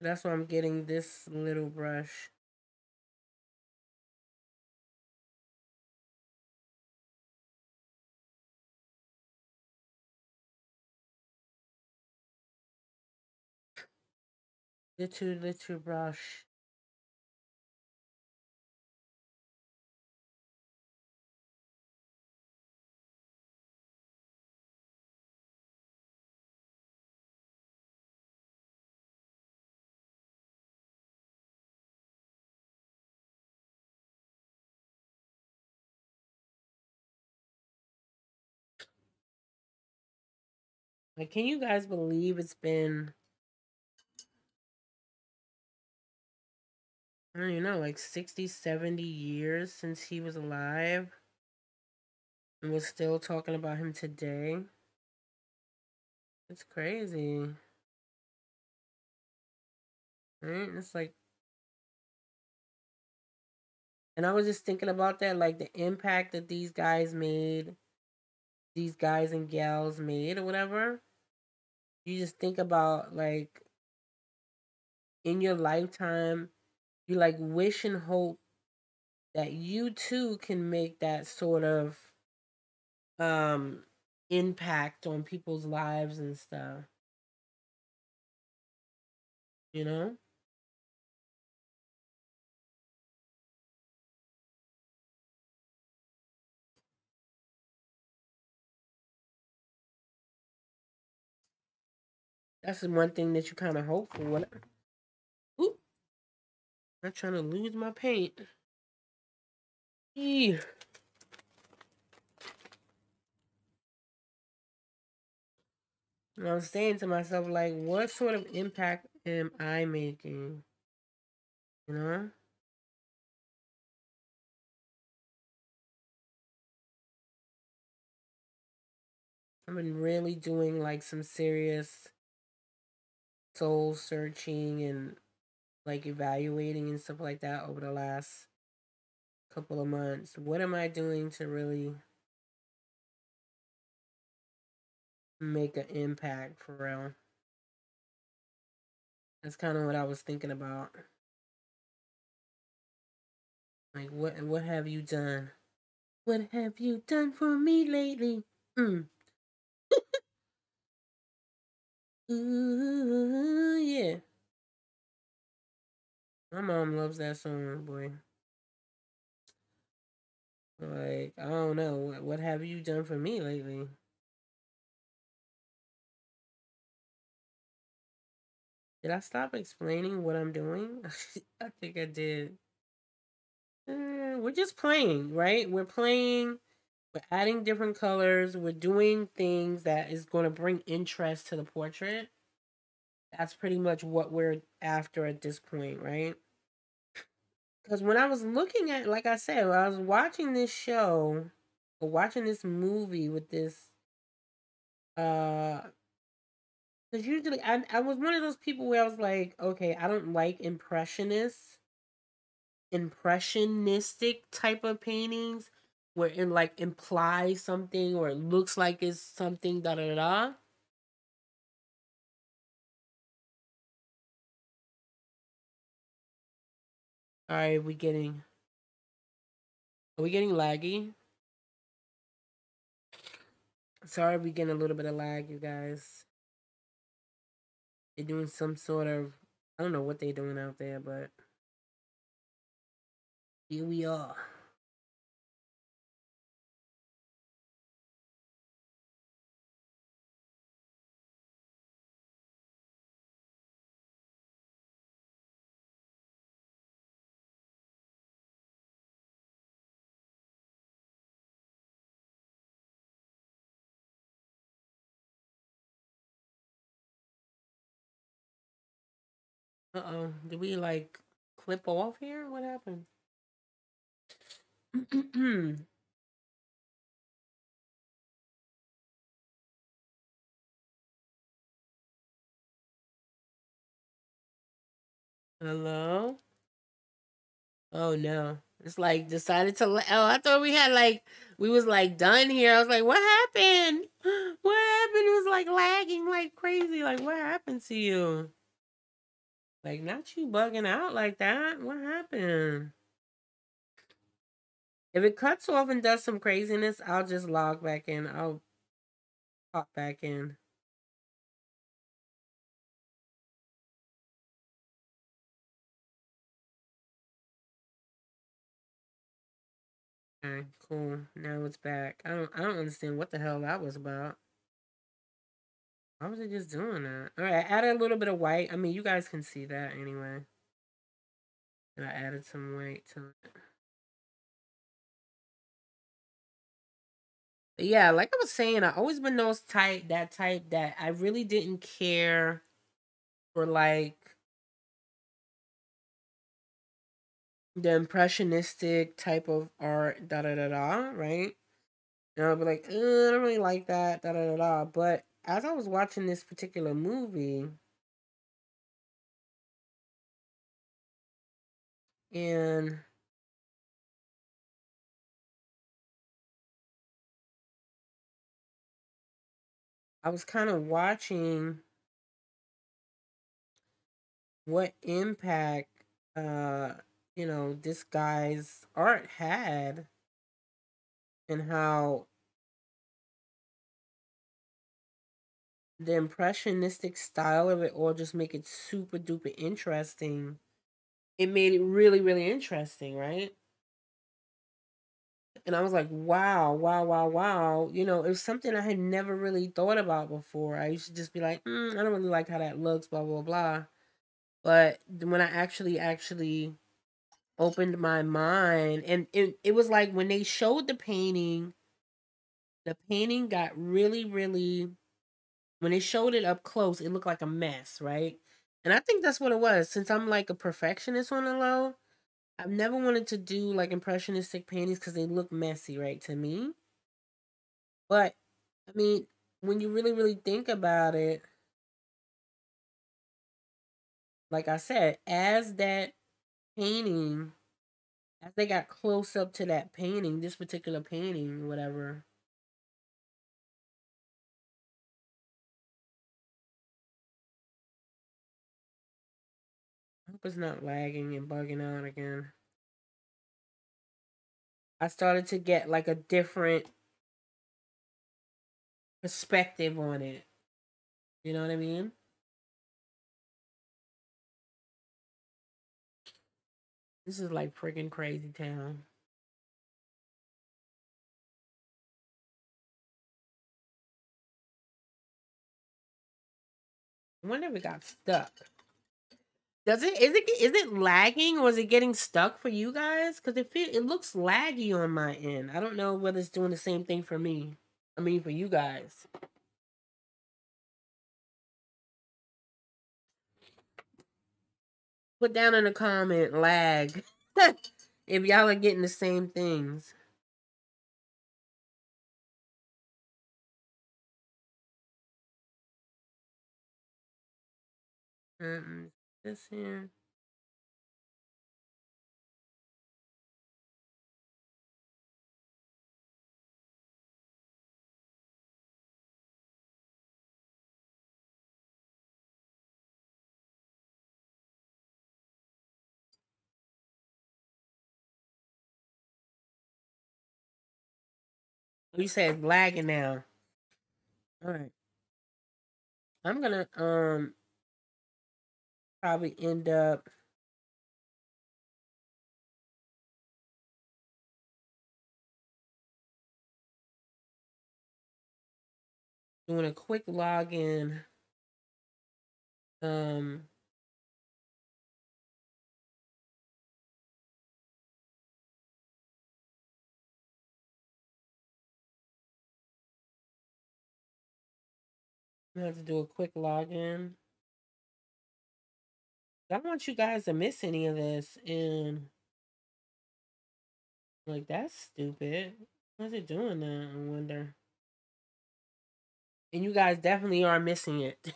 That's why I'm getting this little brush. Little brush. Like, can you guys believe it's been, I don't even know, like 60, 70 years since he was alive? And we're still talking about him today. It's crazy. Right? It's like, and I was just thinking about that, like the impact that these guys made. These guys and gals made or whatever. You just think about, like, in your lifetime, you like wish and hope that you too can make that sort of impact on people's lives and stuff. You know? That's the one thing that you kind of hope for. Oop. Not trying to lose my paint. Eee. And I was saying to myself, like, what sort of impact am I making? You know? I've been really doing, like, some serious soul searching and like evaluating and stuff like that over the last couple of months. What am I doing to really make an impact for real? That's kind of what I was thinking about. Like, what have you done? What have you done for me lately? Ooh, yeah. My mom loves that song, boy. Like, I don't know. What have you done for me lately? Did I stop explaining what I'm doing? I think I did. We're just playing, right? We're playing. We're adding different colors. We're doing things that is going to bring interest to the portrait. That's pretty much what we're after at this point, right? Because when I was looking at, like I said, when I was watching this show, or watching this movie with this, because usually I was one of those people where I was like, okay, I don't like impressionists. impressionistic type of paintings where it like implies something or it looks like it's something, da da da. All right, are we getting laggy? Sorry, we getting a little bit of lag, you guys. They're doing some sort of, I don't know what they're doing out there, but here we are. Uh-oh, did we, like, clip off here? What happened? Hello? Oh, no. It's, like, decided to... Oh, I thought we had, like... We was, like, done here. I was like, what happened? What happened? It was, like, lagging like crazy. Like, what happened to you? Like, not you bugging out like that. What happened? If it cuts off and does some craziness, I'll just log back in. I'll pop back in. Okay, cool. Now it's back. I don't understand what the hell that was about. Why was I just doing that? All right, I added a little bit of white. I mean, you guys can see that anyway. And I added some white to it. But yeah, like I was saying, I always been those type that I really didn't care for, like, the impressionistic type of art, da-da-da-da, right? And I'd be like, I don't really like that, da-da-da-da, but as I was watching this particular movie, and I was kind of watching what impact, you know, this guy's art had and how the impressionistic style of it all just make it super duper interesting. It made it really, really interesting, right? And I was like, wow. You know, it was something I had never really thought about before. I used to just be like, I don't really like how that looks, blah, blah, blah. But when I actually opened my mind, and it was like when they showed the painting got really, really... When they showed it up close, it looked like a mess, right? And I think that's what it was. Since I'm like a perfectionist on the low, I've never wanted to do like impressionistic paintings because they look messy, right, to me. But, I mean, when you really, really think about it, like I said, as that painting, as they got close up to that painting, this particular painting, whatever, I hope it's not lagging and bugging out again. I started to get like a different perspective on it. You know what I mean? This is like freaking crazy town. I wonder if it got stuck. Does it is it lagging or is it getting stuck for you guys? Because it looks laggy on my end. I don't know whether it's doing the same thing for me. I mean for you guys. Put down in the comment lag if y'all are getting the same things. This here. You said it's lagging now. All right. I'm going to probably end up. Doing a quick login. I'm going to have to do a quick login. I don't want you guys to miss any of this. And like, that's stupid. Why is it doing that? I wonder. And you guys definitely are missing it.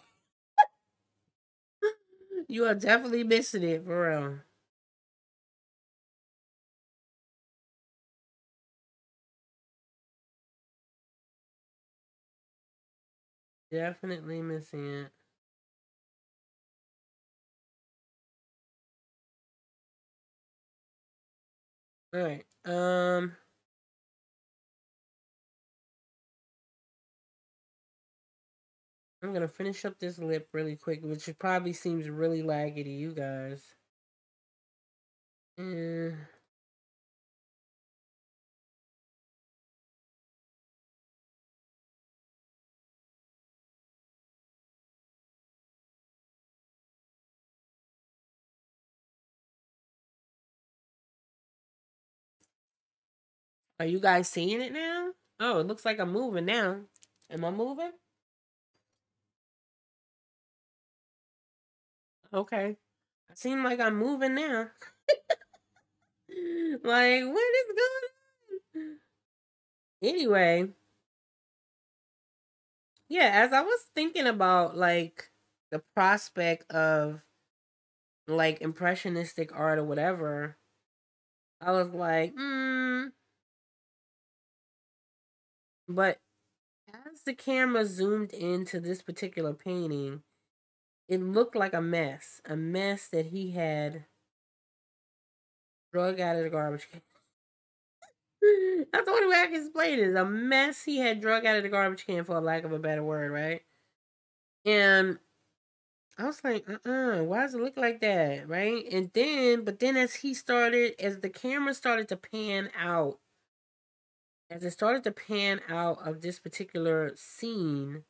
You are definitely missing it, for real. Definitely missing it. All right. I'm going to finish up this lip really quick, which probably seems really laggy to you guys. Are you guys seeing it now? Oh, it looks like I'm moving now. Am I moving? Okay. I seem like I'm moving now. Like, what is going on? Anyway. Yeah, as I was thinking about, like, the prospect of, like, impressionistic art or whatever, I was like, But as the camera zoomed into this particular painting, it looked like a mess that he had drug out of the garbage can. That's the only way I can explain it. A mess he had drug out of the garbage can, for lack of a better word, right? And I was like, why does it look like that, right? And then, but then as the camera started to pan out, as it started to pan out of this particular scene,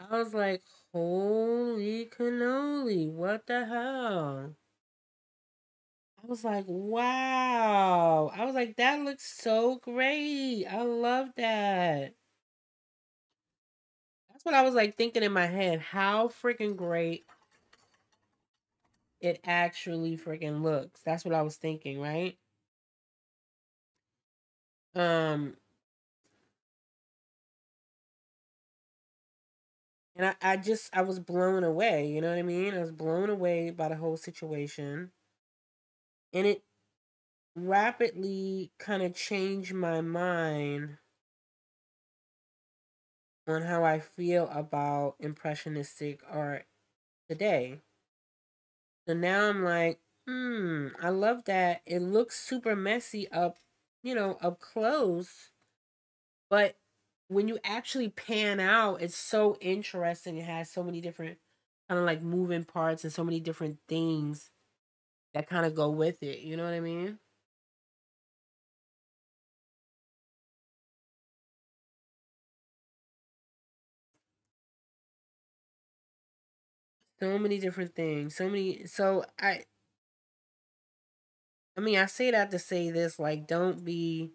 I was like, holy cannoli, what the hell? I was like, wow. I was like, that looks so great. I love that. That's what I was like thinking in my head, how freaking great it actually freaking looks. That's what I was thinking, right? And I was blown away, you know what I mean? I was blown away by the whole situation. And it rapidly kind of changed my mind on how I feel about impressionistic art today. So now I'm like, I love that. It looks super messy up, you know, up close, but when you actually pan out, it's so interesting. It has so many different kind of like moving parts and so many different things that kind of go with it. You know what I mean? So many different things. I mean, I say that to say this, like, don't be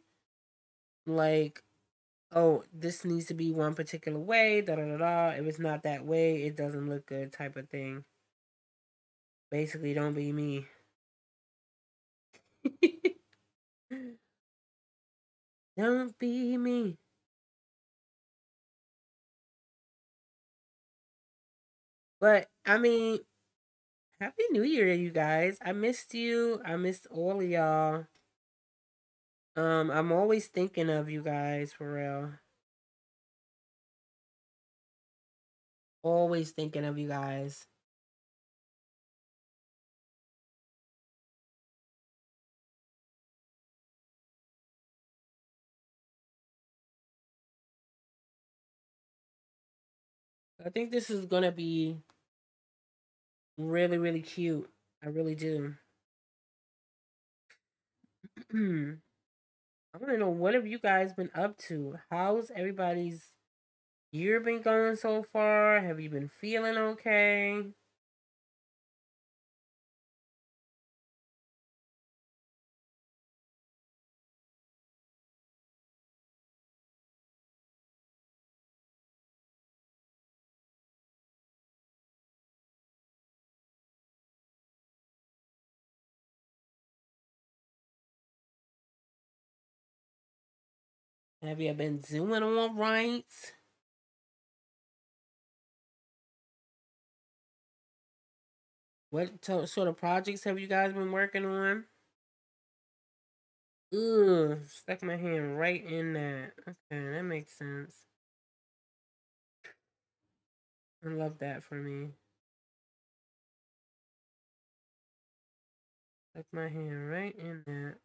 like, oh, this needs to be one particular way, If it's not that way, it doesn't look good, type of thing. Basically, don't be me. Don't be me. But, I mean, Happy New Year, you guys. I missed you. I missed all of y'all. I'm always thinking of you guys, for real. Always thinking of you guys. I think this is gonna be really, really cute. I really do. I want to know, what have you guys been up to? How's everybody's year been going so far? Have you been feeling okay? Have you been doing all right? What sort of projects have you guys been working on? Ugh, stuck my hand right in that. Okay, that makes sense. I love that for me. Stuck my hand right in that.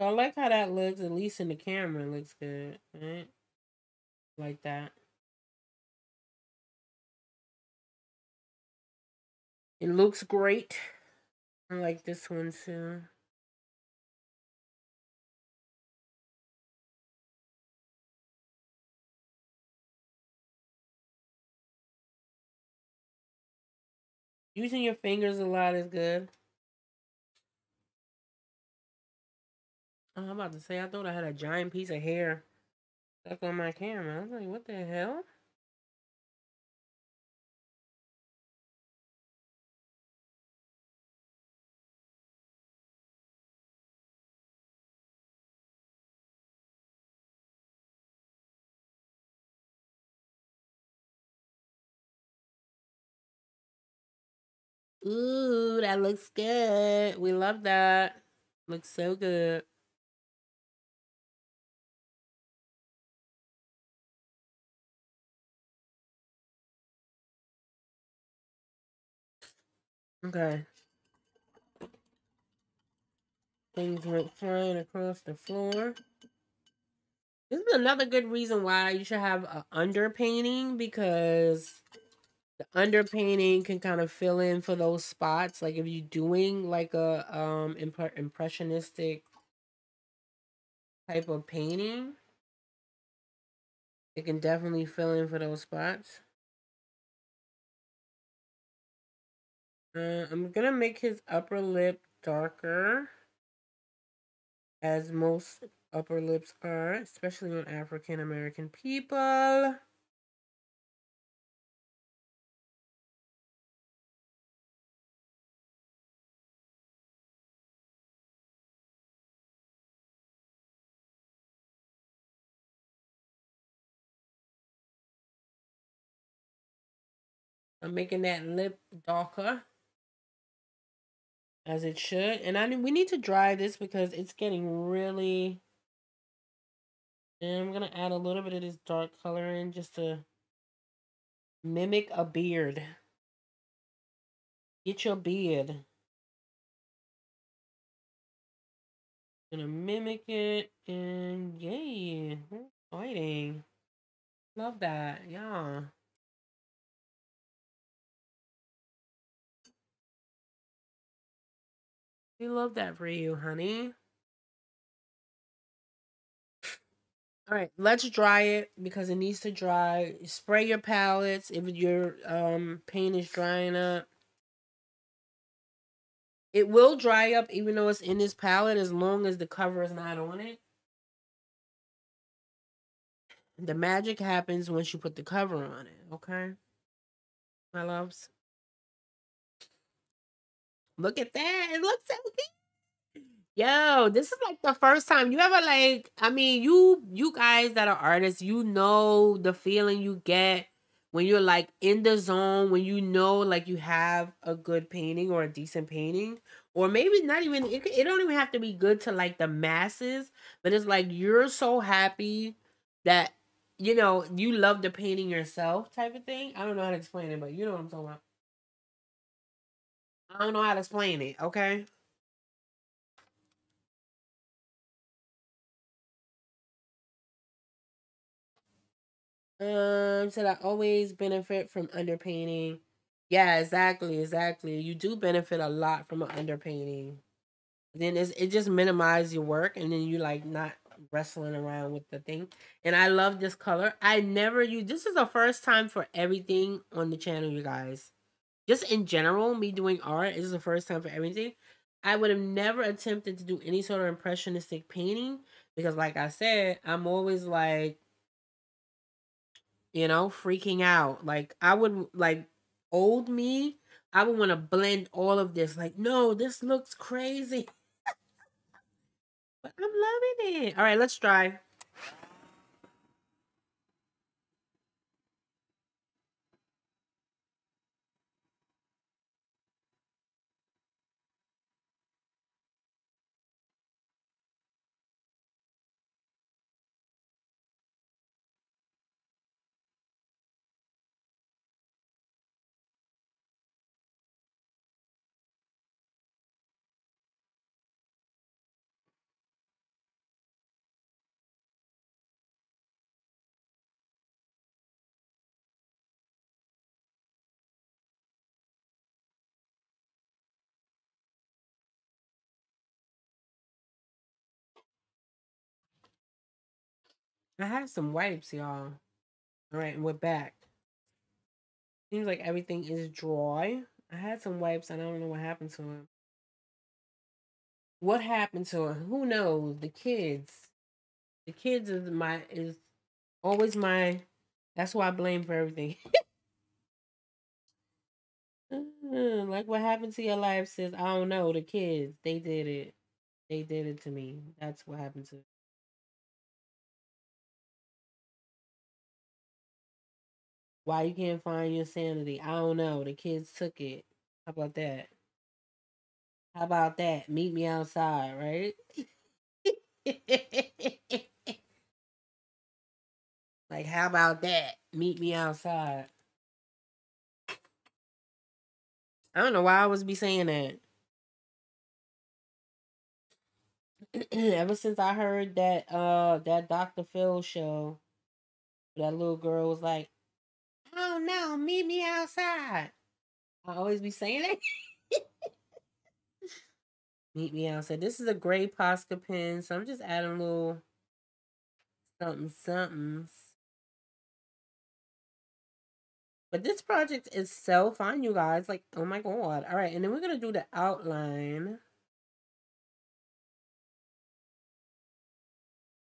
So I like how that looks, at least in the camera, it looks good, right? Like that. It looks great. I like this one too. Using your fingers a lot is good. I'm about to say, I thought I had a giant piece of hair stuck on my camera. I was like, what the hell? Ooh, that looks good. We love that. Looks so good. Okay. Things went flying across the floor. This is another good reason why you should have an underpainting, because the underpainting can kind of fill in for those spots. Like if you're doing like a impressionistic type of painting, it can definitely fill in for those spots. I'm gonna make his upper lip darker, as most upper lips are, especially on African American people. I'm making that lip darker, as it should. And we need to dry this because it's getting really... And I'm going to add a little bit of this dark color in just to mimic a beard. Get your beard. I'm going to mimic it. And yay. Exciting. Love that. Yeah. We love that for you, honey. All right, let's dry it because it needs to dry. Spray your palettes if your paint is drying up. It will dry up even though it's in this palette as long as the cover is not on it. The magic happens once you put the cover on it, okay? My loves. Look at that. It looks so good. Yo, this is like the first time you ever like, I mean, you guys that are artists, you know the feeling you get when you're like in the zone, when you know like you have a good painting or a decent painting, or maybe not even, it don't even have to be good to like the masses, but it's like you're so happy that, you know, you love the painting yourself type of thing. I don't know how to explain it, but you know what I'm talking about. I don't know how to explain it, okay? Said I always benefit from underpainting. Yeah, exactly. You do benefit a lot from an underpainting. Then it just minimizes your work, and then you like not wrestling around with the thing. And I love this color. I never use. This is the first time for everything on the channel, you guys. Just in general, me doing art is the first time for everything. I would have never attempted to do any sort of impressionistic painting because, like I said, I'm always like, you know, freaking out. Like I would like. Old me, I would want to blend all of this. Like, no, this looks crazy. But I'm loving it. All right, let's try. I have some wipes, y'all. All right, and we're back. Seems like everything is dry. I had some wipes, and I don't know what happened to them. What happened to them? Who knows? The kids. The kids is always my. That's who I blame for everything. Like what happened to your life, sis? I don't know. The kids. They did it. They did it to me. That's what happened to. Why you can't find your sanity? I don't know. The kids took it. How about that? How about that? Meet me outside, right? Like, how about that? Meet me outside. I don't know why I always be saying that. Ever since I heard that that Dr. Phil show, that little girl was like, oh no, meet me outside. I always be saying it. Meet me outside. This is a gray Posca pen, so I'm just adding a little something. But this project is so fun, you guys. Like, oh my god. All right, and then we're going to do the outline.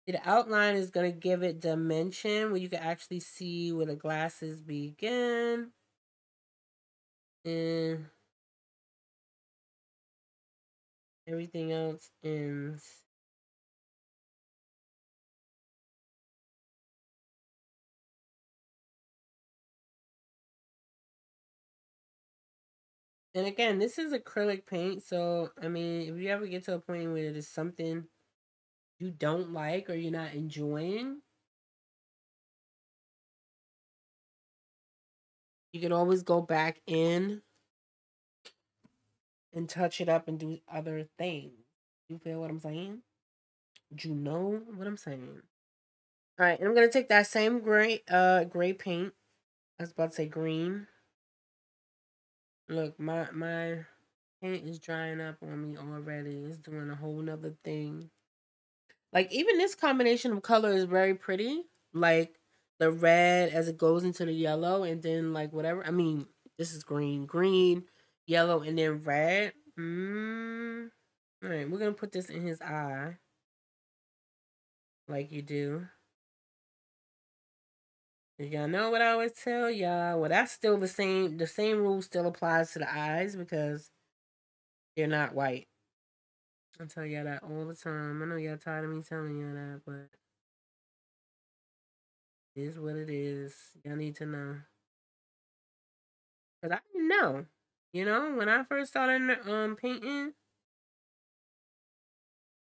The outline is going to give it dimension where you can actually see where the glasses begin. And everything else ends. And again, this is acrylic paint. So, I mean, if you ever get to a point where there's something you don't like or you're not enjoying, you can always go back in and touch it up and do other things. You feel what I'm saying? Do you know what I'm saying? All right, and I'm gonna take that same gray paint. I was about to say green. Look, my paint is drying up on me already. It's doing a whole nother thing. Like, even this combination of color is very pretty. Like, the red as it goes into the yellow and then, like, whatever. I mean, this is green. Green, yellow, and then red. All right, we're going to put this in his eye. Like you do. Y'all know what I always tell y'all? Well, that's still the same. The same rule still applies to the eyes because they're not white. I tell y'all that all the time. I know y'all tired of me telling y'all that, but it is what it is. Y'all need to know. Because I didn't know. You know, when I first started painting,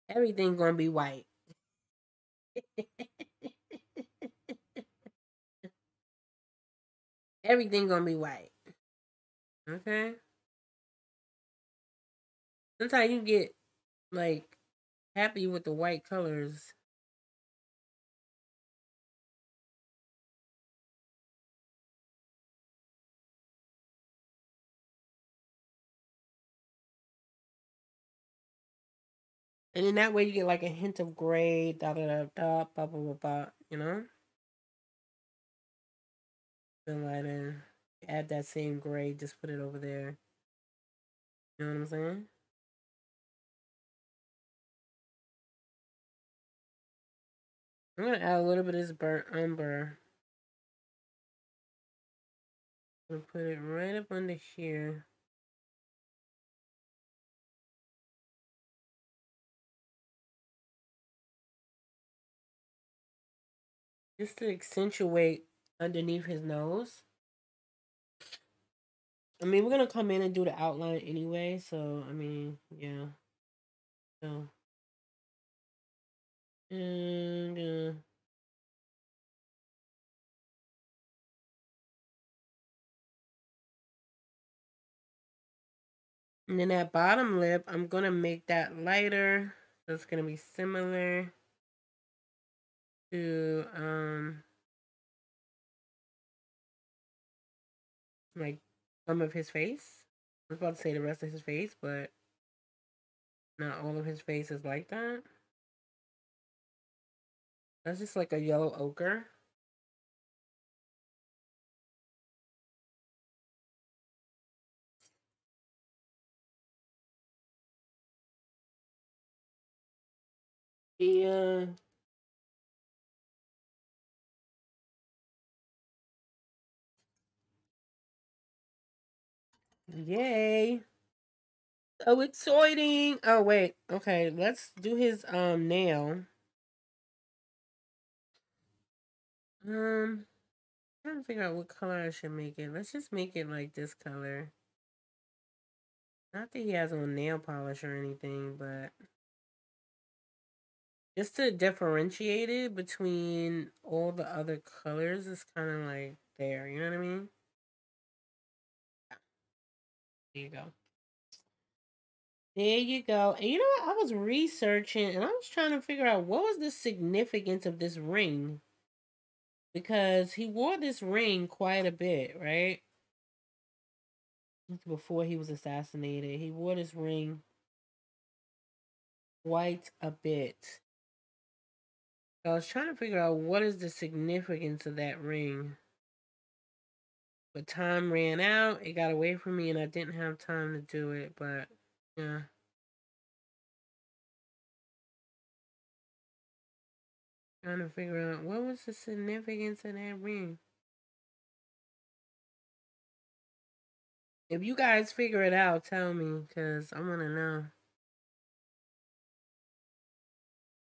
everything going to be white. Everything going to be white. Okay? Sometimes you get like happy with the white colors. And then that way you get like a hint of gray, da da da da, blah blah blah blah, you know? Then light in. Add that same gray, just put it over there. You know what I'm saying? I'm gonna add a little bit of this burnt umber. I'm gonna put it right up under here. Just to accentuate underneath his nose. I mean, we're going to come in and do the outline anyway. So, I mean, yeah. So. And, then that bottom lip, I'm going to make that lighter. So it's going to be similar to, like, some of his face. I was about to say the rest of his face, but not all of his face is like that. That's just like a yellow ochre. The Yay. So exciting. Oh wait. Okay, let's do his nail. I'm trying to figure out what color I should make it. Let's just make it like this color. Not that he has on nail polish or anything, but just to differentiate it between all the other colors, it's kind of like there, you know what I mean? There you go. There you go. And you know what? I was researching and I was trying to figure out what was the significance of this ring. Because he wore this ring quite a bit, right? Before he was assassinated. He wore this ring quite a bit. So I was trying to figure out what is the significance of that ring. But time ran out. It got away from me and I didn't have time to do it. But, yeah. Trying to figure out what was the significance of that ring. If you guys figure it out, tell me. Because I want to know.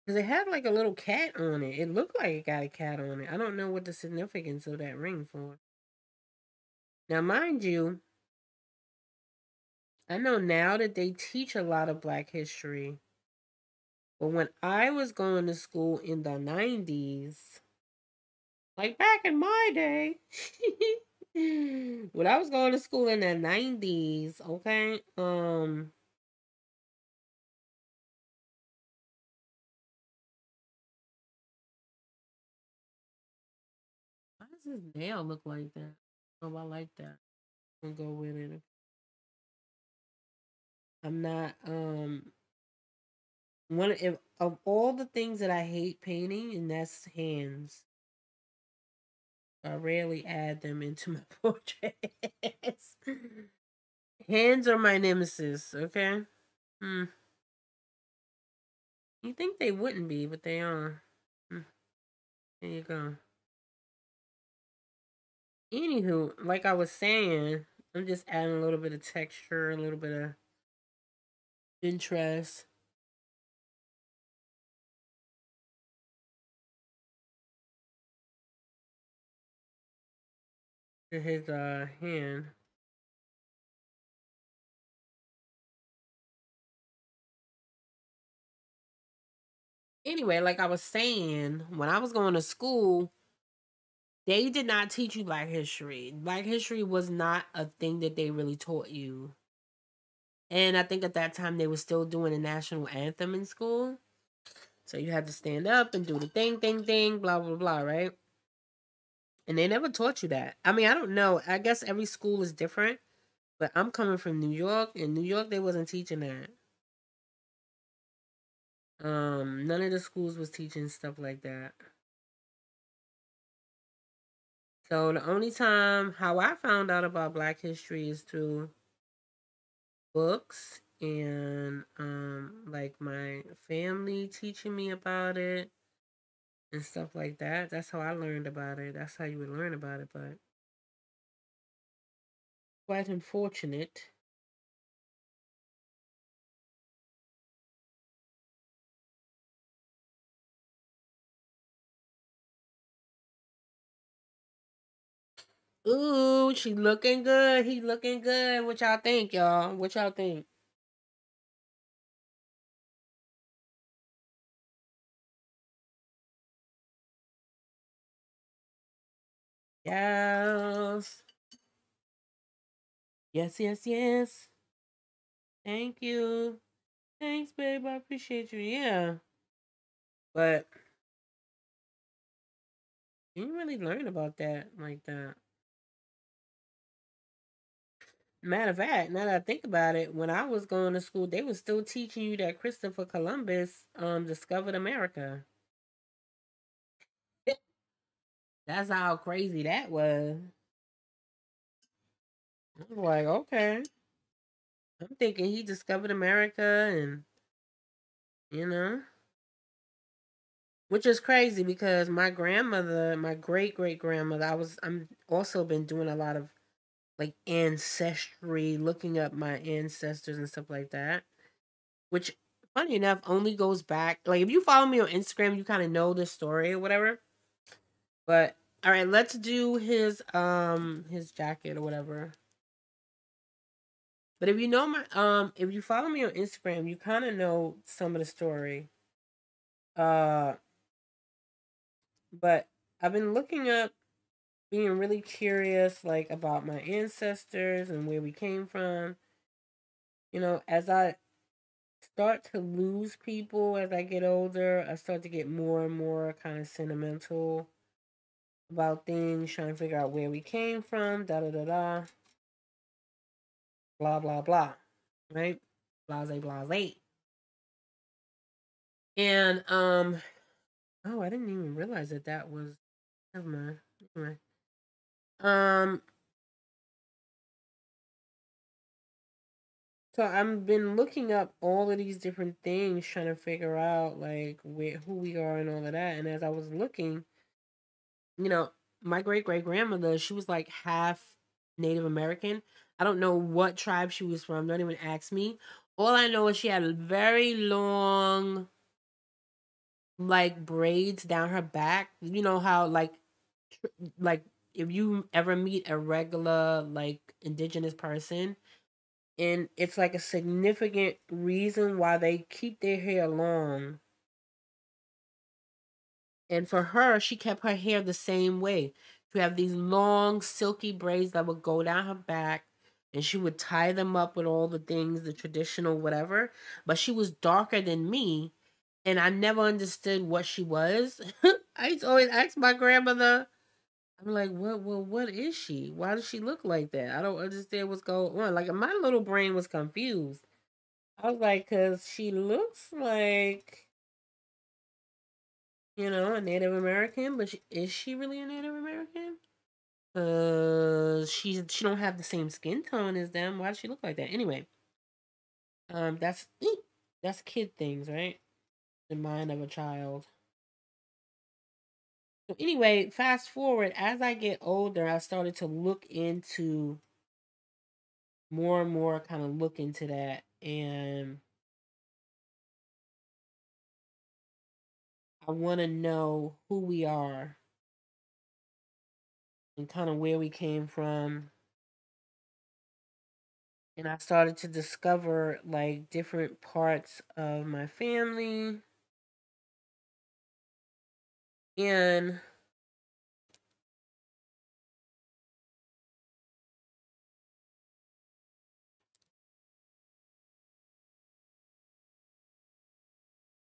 Because it had like a little cat on it. It looked like it got a cat on it. I don't know what the significance of that ring for. Now, mind you, I know now that they teach a lot of Black history. But when I was going to school in the 90s, like back in my day, when I was going to school in the 90s, okay, why does his nail look like that? Oh, I like that. I'm gonna go with it. I'm not of all the things that I hate painting, and that's hands. I rarely add them into my portraits. Hands are my nemesis, okay? You think they wouldn't be, but they are. There you go. Anywho, like I was saying, I'm just adding a little bit of texture, a little bit of interest. To his hand. Anyway, like I was saying, when I was going to school, they did not teach you Black history. Black history was not a thing that they really taught you. And I think at that time they were still doing the national anthem in school. So you had to stand up and do the thing, blah, blah, blah, right? And they never taught you that. I mean, I don't know. I guess every school is different. But I'm coming from New York. In New York, they wasn't teaching that. None of the schools was teaching stuff like that. So the only time how I found out about Black history is through books and like my family teaching me about it and stuff like that. That's how I learned about it. That's how you would learn about it, but quite unfortunate. Ooh, she looking good. He looking good. What y'all think, y'all? What y'all think? Yes. Yes, yes, yes. Thank you. Thanks, babe. I appreciate you. Yeah. But you didn't really learn about that like that. Matter of fact, now that I think about it, when I was going to school, they were still teaching you that Christopher Columbus discovered America. That's how crazy that was. I was like, okay. I'm thinking he discovered America and, you know. Which is crazy because my grandmother, my great-great-grandmother, I'm also been doing a lot of like ancestry, looking up my ancestors and stuff like that. Which, funny enough, only goes back, like if you follow me on Instagram, you kind of know this story or whatever. But, all right, let's do his jacket or whatever. But if you know my, if you follow me on Instagram, you kind of know some of the story. But I've been looking up, being really curious, like, about my ancestors and where we came from. You know, as I start to lose people as I get older, I start to get more and more kind of sentimental about things, trying to figure out where we came from, da-da-da-da, blah-blah-blah, right? Blase-blase. And, oh, I didn't even realize that that was, never mind, anyway. So I've been looking up all of these different things, trying to figure out like where, who we are and all of that. And as I was looking, you know, my great-great-grandmother, she was like half Native American. I don't know what tribe she was from. Don't even ask me. All I know is she had very long, like, braids down her back. You know how, like, if you ever meet a regular, like, indigenous person, and it's, like, a significant reason why they keep their hair long. And for her, she kept her hair the same way. She would have these long, silky braids that would go down her back, and she would tie them up with all the things, the traditional whatever. But she was darker than me, and I never understood what she was. I used to always ask my grandmother, I'm like, what is she? Why does she look like that? I don't understand what's going on. Like, my little brain was confused. I was like, because she looks like, you know, a Native American, but is she really a Native American? Because she don't have the same skin tone as them. Why does she look like that? Anyway, that's kid things, right? The mind of a child. So anyway, fast forward, as I get older, I started to look into more and more, kind of look into that. And I want to know who we are and kind of where we came from. And I started to discover like different parts of my family. And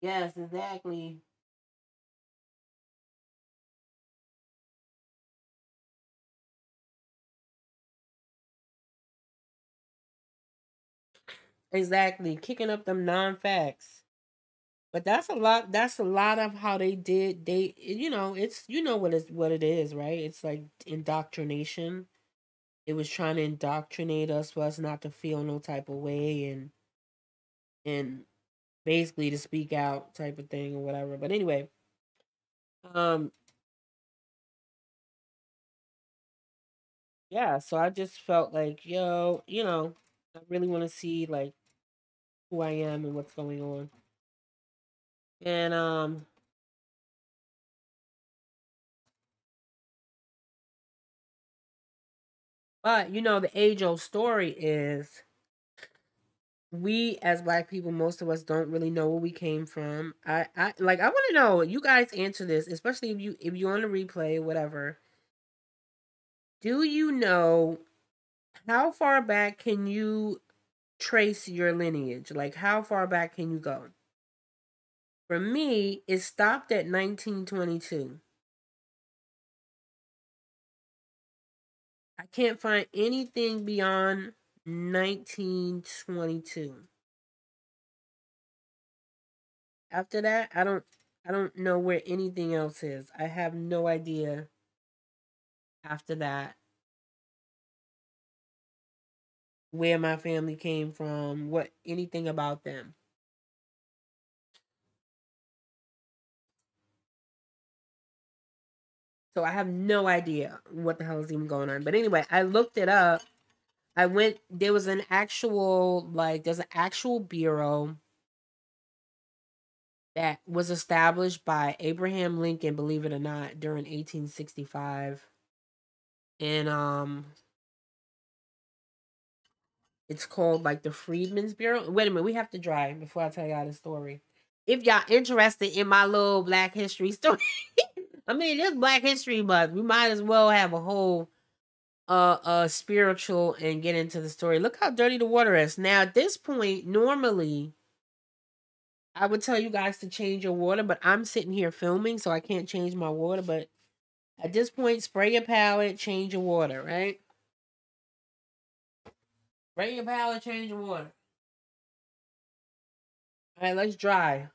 yes, exactly. Exactly. Kicking up them non-facts. But that's a lot. That's a lot of how they did. They, you know, it's, you know what it is, right? It's like indoctrination. It was trying to indoctrinate us for us not to feel no type of way and basically to speak out type of thing or whatever. But anyway, yeah. So I just felt like, yo, you know, I really want to see like who I am and what's going on. And, but, you know, the age-old story is we as Black people, most of us don't really know where we came from. I want to know, you guys answer this, especially if you're on the replay, whatever. Do you know how far back can you trace your lineage? Like, how far back can you go? For me, it stopped at 1922. I can't find anything beyond 1922. After that, I don't know where anything else is. I have no idea after that where my family came from, what anything about them. So I have no idea what the hell is even going on. But anyway, I looked it up. I went, there was an actual, like, there's an actual bureau that was established by Abraham Lincoln, believe it or not, during 1865. And it's called, like, the Freedmen's Bureau. Wait a minute, we have to dry before I tell y'all the story. If y'all interested in my little Black history story. I mean, it's Black History Month. We might as well have a whole spiritual and get into the story. Look how dirty the water is. Now, at this point, normally, I would tell you guys to change your water, but I'm sitting here filming, so I can't change my water. But at this point, spray your palette, change your water, right? Spray your palette, change your water. All right, let's dry.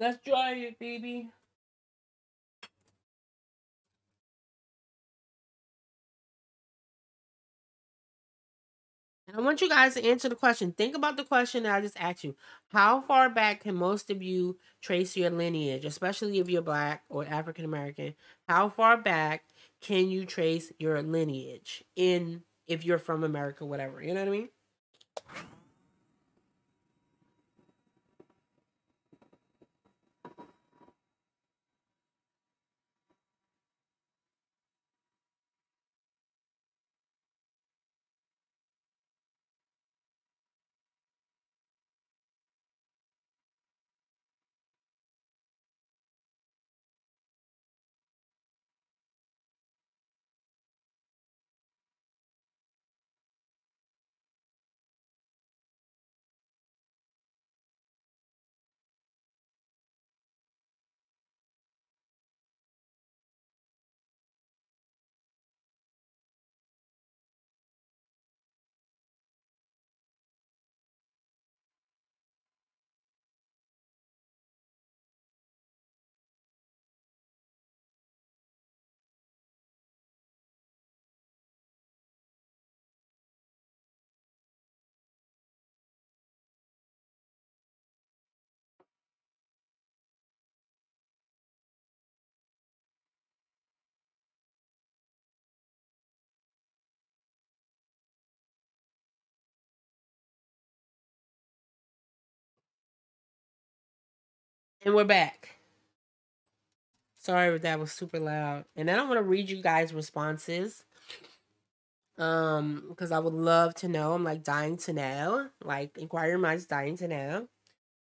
Let's dry it, baby. And I want you guys to answer the question. Think about the question that I just asked you. How far back can most of you trace your lineage, especially if you're Black or African American? How far back can you trace your lineage in if you're from America, whatever? You know what I mean? And we're back. Sorry if that was super loud. And I don't want to read you guys' responses. Because I would love to know. I'm like dying to know. Like, inquiring minds dying to know.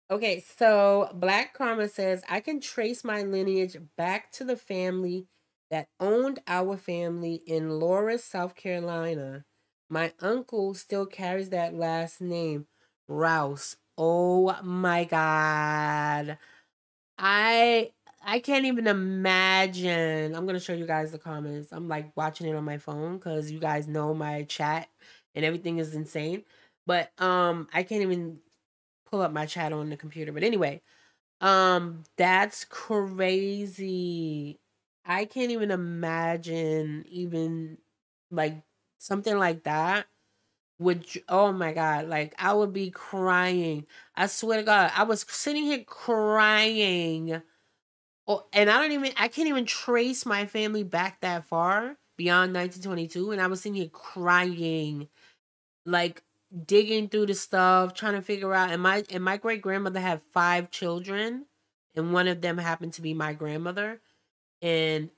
Okay, so Black Karma says, I can trace my lineage back to the family that owned our family in Lawrence, South Carolina. My uncle still carries that last name, Rouse. Oh my God. I can't even imagine. I'm going to show you guys the comments. I'm like watching it on my phone because you guys know my chat and everything is insane. But I can't even pull up my chat on the computer. But anyway, that's crazy. I can't even imagine even like something like that. Would, oh my God, like I would be crying. I swear to God, I was sitting here crying. Oh, and I can't even trace my family back that far beyond 1922. And I was sitting here crying, like digging through the stuff, trying to figure out. And my great grandmother had 5 children, and one of them happened to be my grandmother. And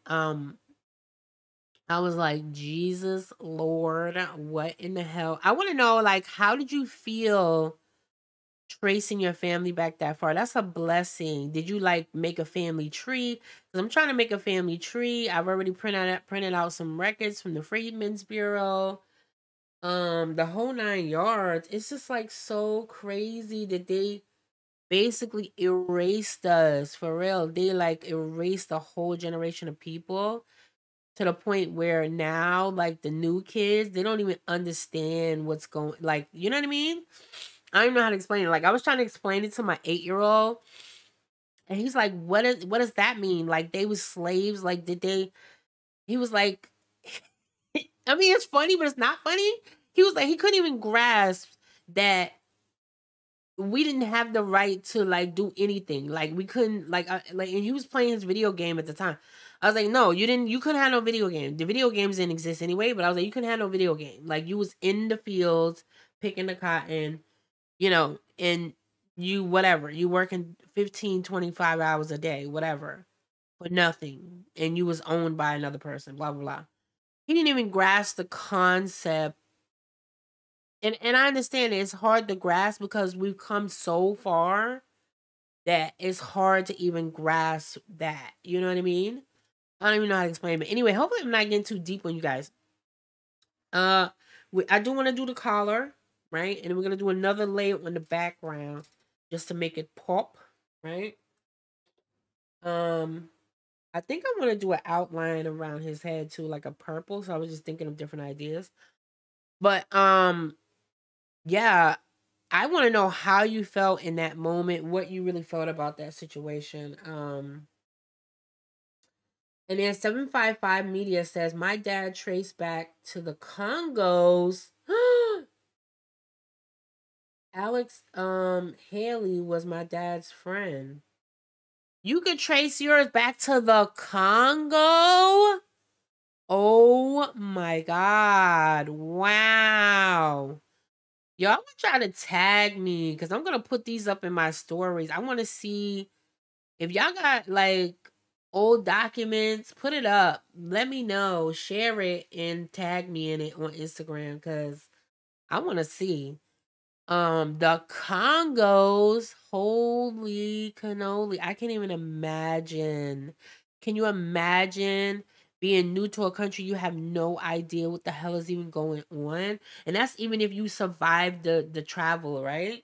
I was like, Jesus, Lord, what in the hell? I want to know, like, how did you feel tracing your family back that far? That's a blessing. Did you, like, make a family tree? Because I'm trying to make a family tree. I've already printed out some records from the Freedmen's Bureau. The whole 9 yards. It's just, like, so crazy that they basically erased us, for real. They, like, erased a whole generation of people. To the point where now, like, the new kids, they don't even understand what's going, like, you know what I mean? I don't know how to explain it. Like, I was trying to explain it to my 8-year-old. And he's like, what does that mean? Like, they was slaves? Like, did they, he was like, I mean, it's funny, but it's not funny. He was like, he couldn't even grasp that we didn't have the right to, like, do anything. Like, we couldn't, like, and he was playing his video game at the time. I was like, no, you couldn't have no video game. The video games didn't exist anyway, but I was like, you couldn't have no video game. Like, you was in the fields, picking the cotton, you know, and you, whatever. You working 15, 25 hours a day, whatever, for nothing. And you was owned by another person, blah, blah, blah. He didn't even grasp the concept. And I understand it's hard to grasp because we've come so far that it's hard to even grasp that. You know what I mean? I don't even know how to explain it. But anyway, hopefully I'm not getting too deep on you guys. I do want to do the collar, right? And we're going to do another layer on the background just to make it pop, right? I think I want to do an outline around his head too, like a purple. So I was just thinking of different ideas. But, yeah, I want to know how you felt in that moment, what you really felt about that situation. And then 755 Media says, my dad traced back to the Congos. Alex Haley was my dad's friend. You could trace yours back to the Congo? Oh, my God. Wow. Y'all want to try to tag me because I'm going to put these up in my stories. I want to see if y'all got, like, old documents, put it up. Let me know. Share it and tag me in it on Instagram because I want to see. The Congos, holy cannoli. I can't even imagine. Can you imagine being new to a country? You have no idea what the hell is even going on. And that's even if you survived the travel, right?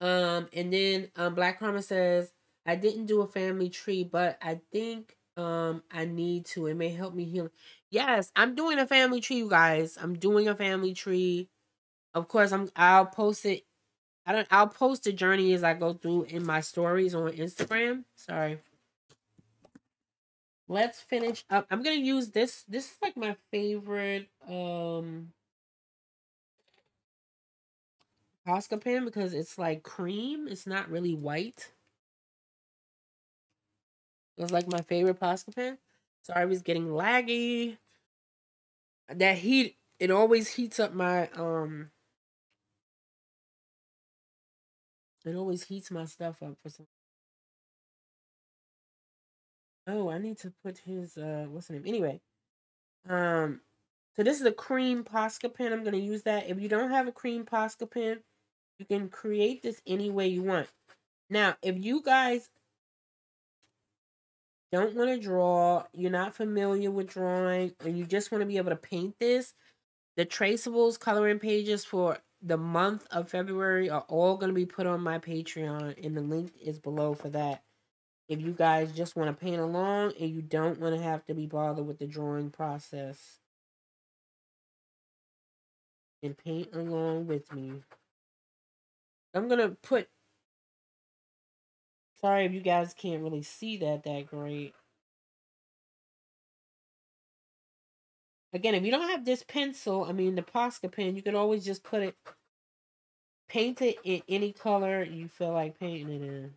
And then Black Karma says, I didn't do a family tree, but I think I need to. It may help me heal. Yes, I'm doing a family tree, you guys. I'm doing a family tree. Of course, I'll post it. I'll post the journey as I go through in my stories on Instagram. Sorry. Let's finish up. I'm gonna use this. This is like my favorite Posca pen because it's like cream. It's not really white. It was like my favorite Posca pen. Sorry, I was getting laggy. That heat, it always heats up my, it always heats my stuff up for some. Oh, I need to put his, what's the name? Anyway, so this is a cream Posca pen. I'm going to use that. If you don't have a cream Posca pen, you can create this any way you want. Now, if you guys don't want to draw, you're not familiar with drawing, and you just want to be able to paint this, the traceables coloring pages for the month of February are all going to be put on my Patreon, and the link is below for that. If you guys just want to paint along and you don't want to have to be bothered with the drawing process, and paint along with me. I'm going to put... Sorry if you guys can't really see that great. Again, if you don't have this pencil, I mean the Posca pen, you can always just put it... Paint it in any color you feel like painting it in.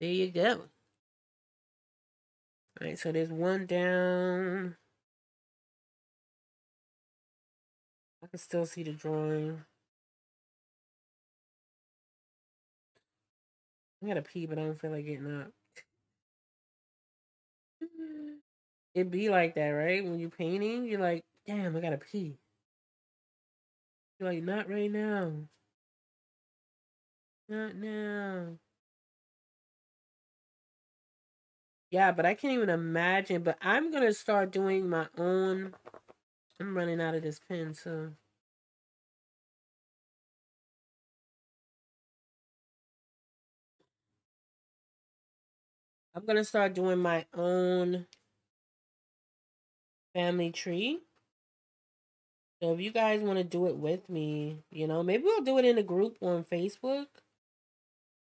There you go. Alright, so there's one down. I can still see the drawing. I gotta pee, but I don't feel like getting up. It be like that, right? When you're painting, you're like, damn, I gotta pee. You're like, not right now. Not now. Yeah, but I can't even imagine. But I'm gonna start doing my own. I'm running out of this pen, so. I'm gonna start doing my own family tree. So if you guys want to do it with me, you know, maybe we'll do it in a group on Facebook.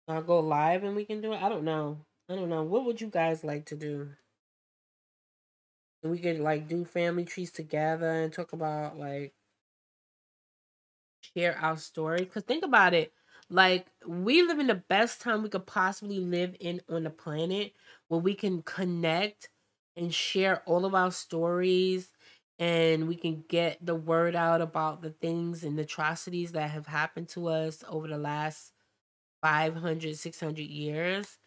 I'll go live and we can do it. I don't know. What would you guys like to do? And we could like do family trees together and talk about like share our story. Because think about it. Like we live in the best time we could possibly live in on the planet where we can connect and share all of our stories. And we can get the word out about the things and the atrocities that have happened to us over the last 500, 600 years.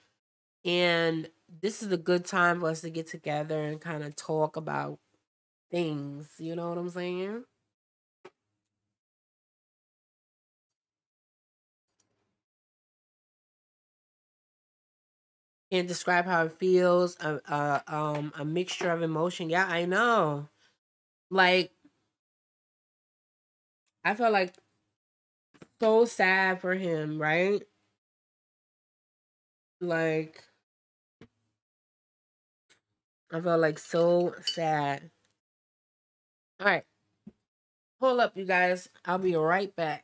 And this is a good time for us to get together and kind of talk about things. You know what I'm saying? Can't describe how it feels. A mixture of emotion. Yeah, I know. Like, I felt like so sad for him, right? Like, I felt like so sad. All right. Hold up, you guys. I'll be right back.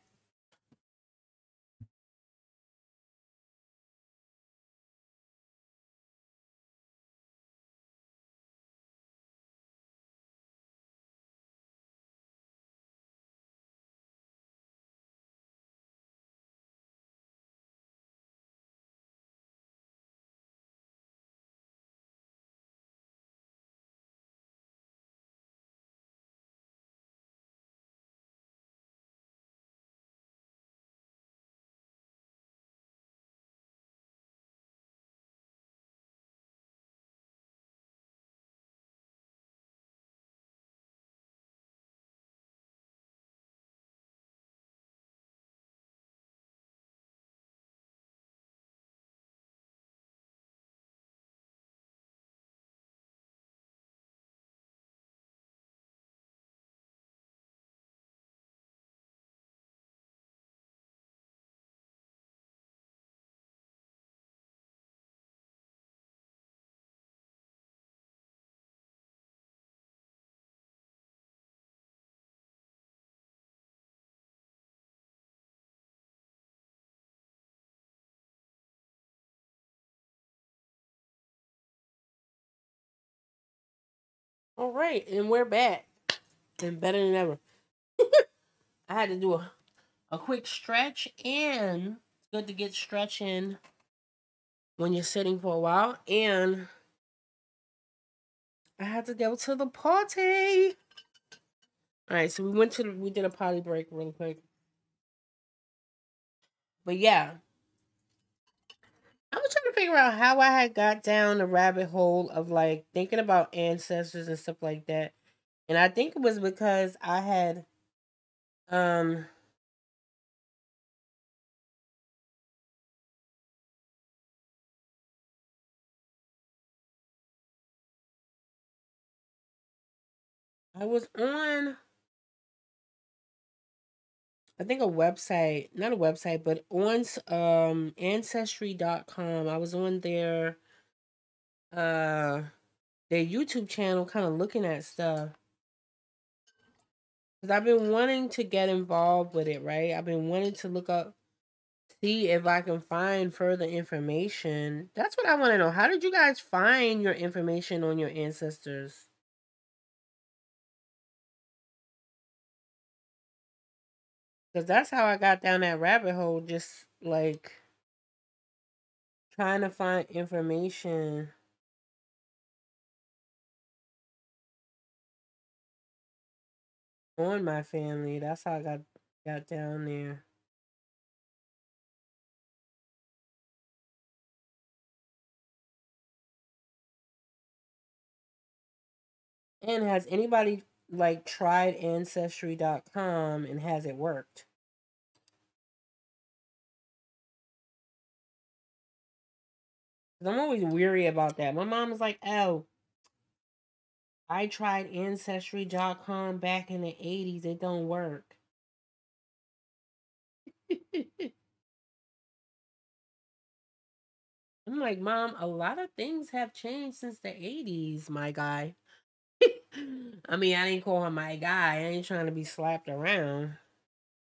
All right, and we're back. And better than ever. I had to do a quick stretch, and it's good to get stretching when you're sitting for a while. And I had to go to the party. All right, so we did a potty break really quick. But yeah, I was trying to figure out how I had got down the rabbit hole of like thinking about ancestors and stuff like that. And I think it was because I had I was on I think a website, not a website, but on ancestry.com. I was on their YouTube channel kind of looking at stuff. 'Cause I've been wanting to get involved with it, right? I've been wanting to look up, see if I can find further information. That's what I want to know. How did you guys find your information on your ancestors? Because that's how I got down that rabbit hole, just like trying to find information. On my family, that's how I got down there. And has anybody like tried ancestry.com and has it worked? I'm always weary about that. My mom was like, "Oh, I tried ancestry.com back in the 80s. It don't work." I'm like, "Mom, a lot of things have changed since the 80s, my guy." I mean, I didn't call her my guy. I ain't trying to be slapped around.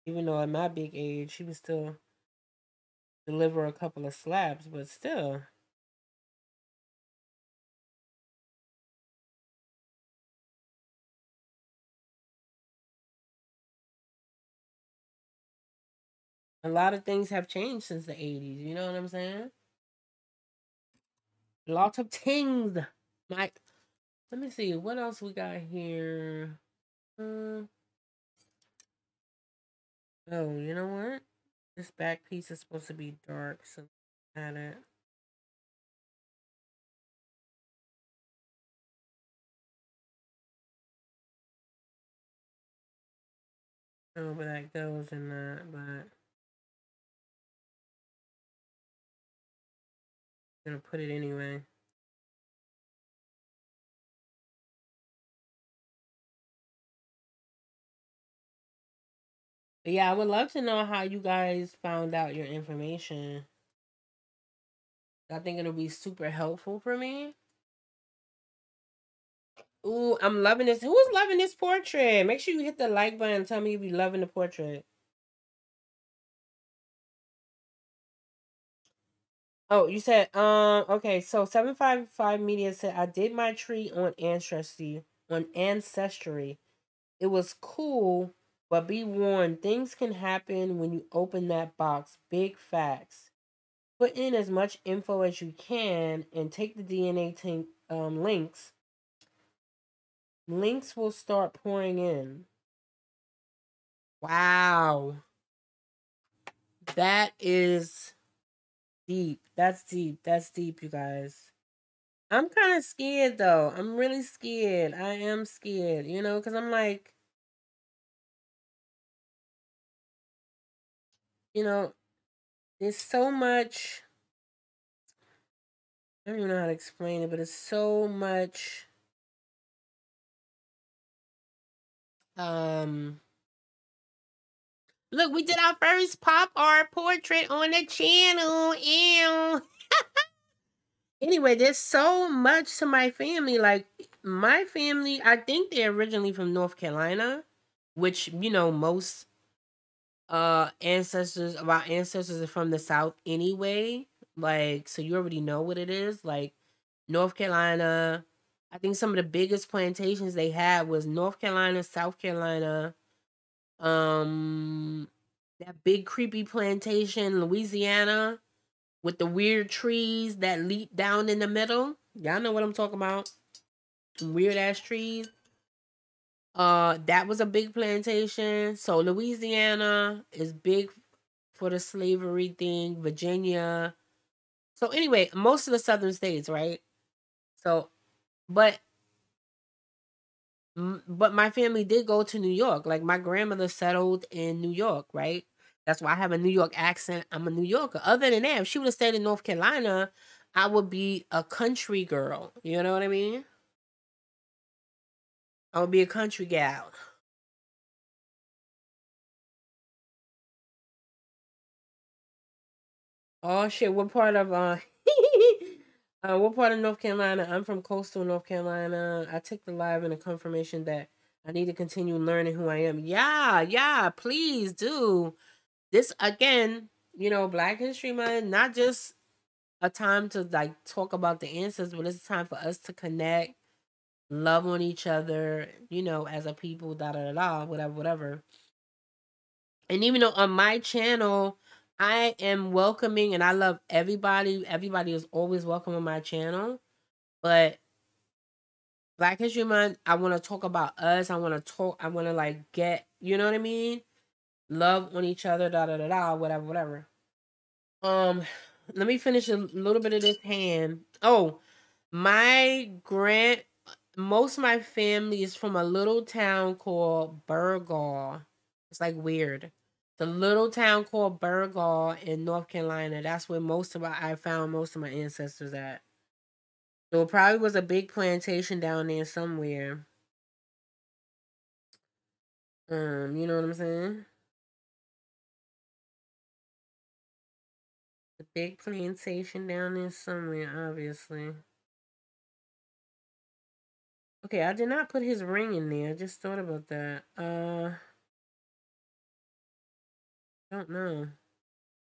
Even though at my big age, she would still deliver a couple of slaps, but still. A lot of things have changed since the 80s. You know what I'm saying? Lots of things. Let me see. What else we got here? Oh, you know what? This back piece is supposed to be dark. So at it. Oh, but that goes in that, but... gonna put it anyway. But yeah, I would love to know how you guys found out your information. I think it'll be super helpful for me. Ooh, I'm loving this. Who's loving this portrait? Make sure you hit the like button and tell me if you're loving the portrait. Oh, you said, okay, so 755 Media said, "I did my tree on Ancestry. It was cool, but be warned, things can happen when you open that box. Big facts. Put in as much info as you can and take the DNA links. Links will start pouring in." Wow. That is... deep. That's deep. That's deep, you guys. I'm kind of scared, though. I'm really scared. I am scared, you know, because I'm like, you know, there's so much. I don't even know how to explain it, but it's so much. Look, we did our first pop art portrait on the channel. Ew. Anyway, there's so much to my family. Like, my family, I think they're originally from North Carolina, which, you know, most ancestors are from the South anyway. Like, so you already know what it is. Like, North Carolina, I think some of the biggest plantations they had was North Carolina, South Carolina, that big creepy plantation, Louisiana, with the weird trees that leap down in the middle. Y'all know what I'm talking about. Weird ass trees. That was a big plantation. So Louisiana is big for the slavery thing. Virginia. So anyway, most of the southern states, right? So, but my family did go to New York. Like, my grandmother settled in New York, right? That's why I have a New York accent. I'm a New Yorker. Other than that, if she would have stayed in North Carolina, I would be a country girl. You know what I mean? I would be a country gal. Oh, shit. What part of North Carolina? I'm from coastal North Carolina. I took the live in a confirmation that I need to continue learning who I am. Yeah, yeah, please do. This, again, you know, Black History Month, not just a time to, like, talk about the ancestors, but it's a time for us to connect, love on each other, you know, as a people, whatever, whatever. And even though on my channel, I am welcoming and I love everybody. Everybody is always welcome on my channel. But Black History Month, I want to talk about us. I want to, like, get, you know what I mean? Love on each other, whatever, whatever. Let me finish a little bit of this hand. Oh, my most of my family is from a little town called Burgaw. It's, like, weird. The little town called Burgaw in North Carolina. That's where I found most of my ancestors at. So it probably was a big plantation down there somewhere. You know what I'm saying? A big plantation down there somewhere, obviously. Okay, I did not put his ring in there. I just thought about that. Don't know.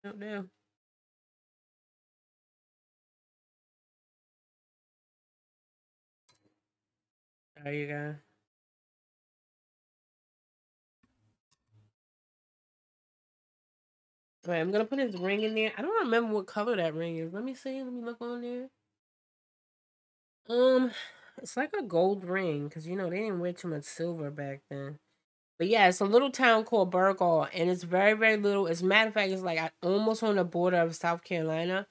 Don't know. There you go. All right, I'm going to put his ring in there. I don't remember what color that ring is. Let me see. Let me look on there. It's like a gold ring because, you know, they didn't wear too much silver back then. But yeah, it's a little town called Burgaw, and it's very, very little. As a matter of fact, it's like almost on the border of South Carolina.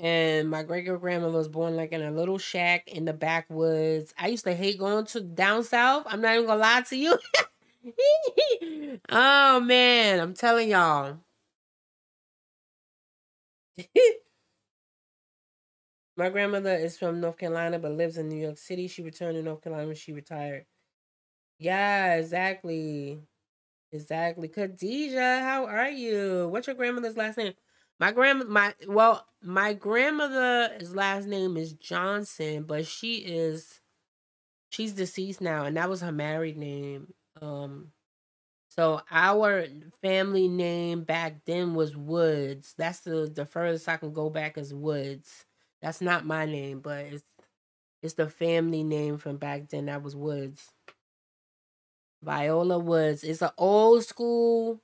And my great-grandmother was born like in a little shack in the backwoods. I used to hate going to down south. I'm not even going to lie to you. Oh, man. I'm telling y'all. My grandmother is from North Carolina but lives in New York City. She returned to North Carolina when she retired. Yeah, exactly. Exactly. Khadija, how are you? What's your grandmother's last name? My grandmother's last name is Johnson, but she's deceased now, and that was her married name. So our family name back then was Woods. That's the furthest I can go back is Woods. That's not my name, but it's the family name from back then that was Woods. Viola Woods. It's an old school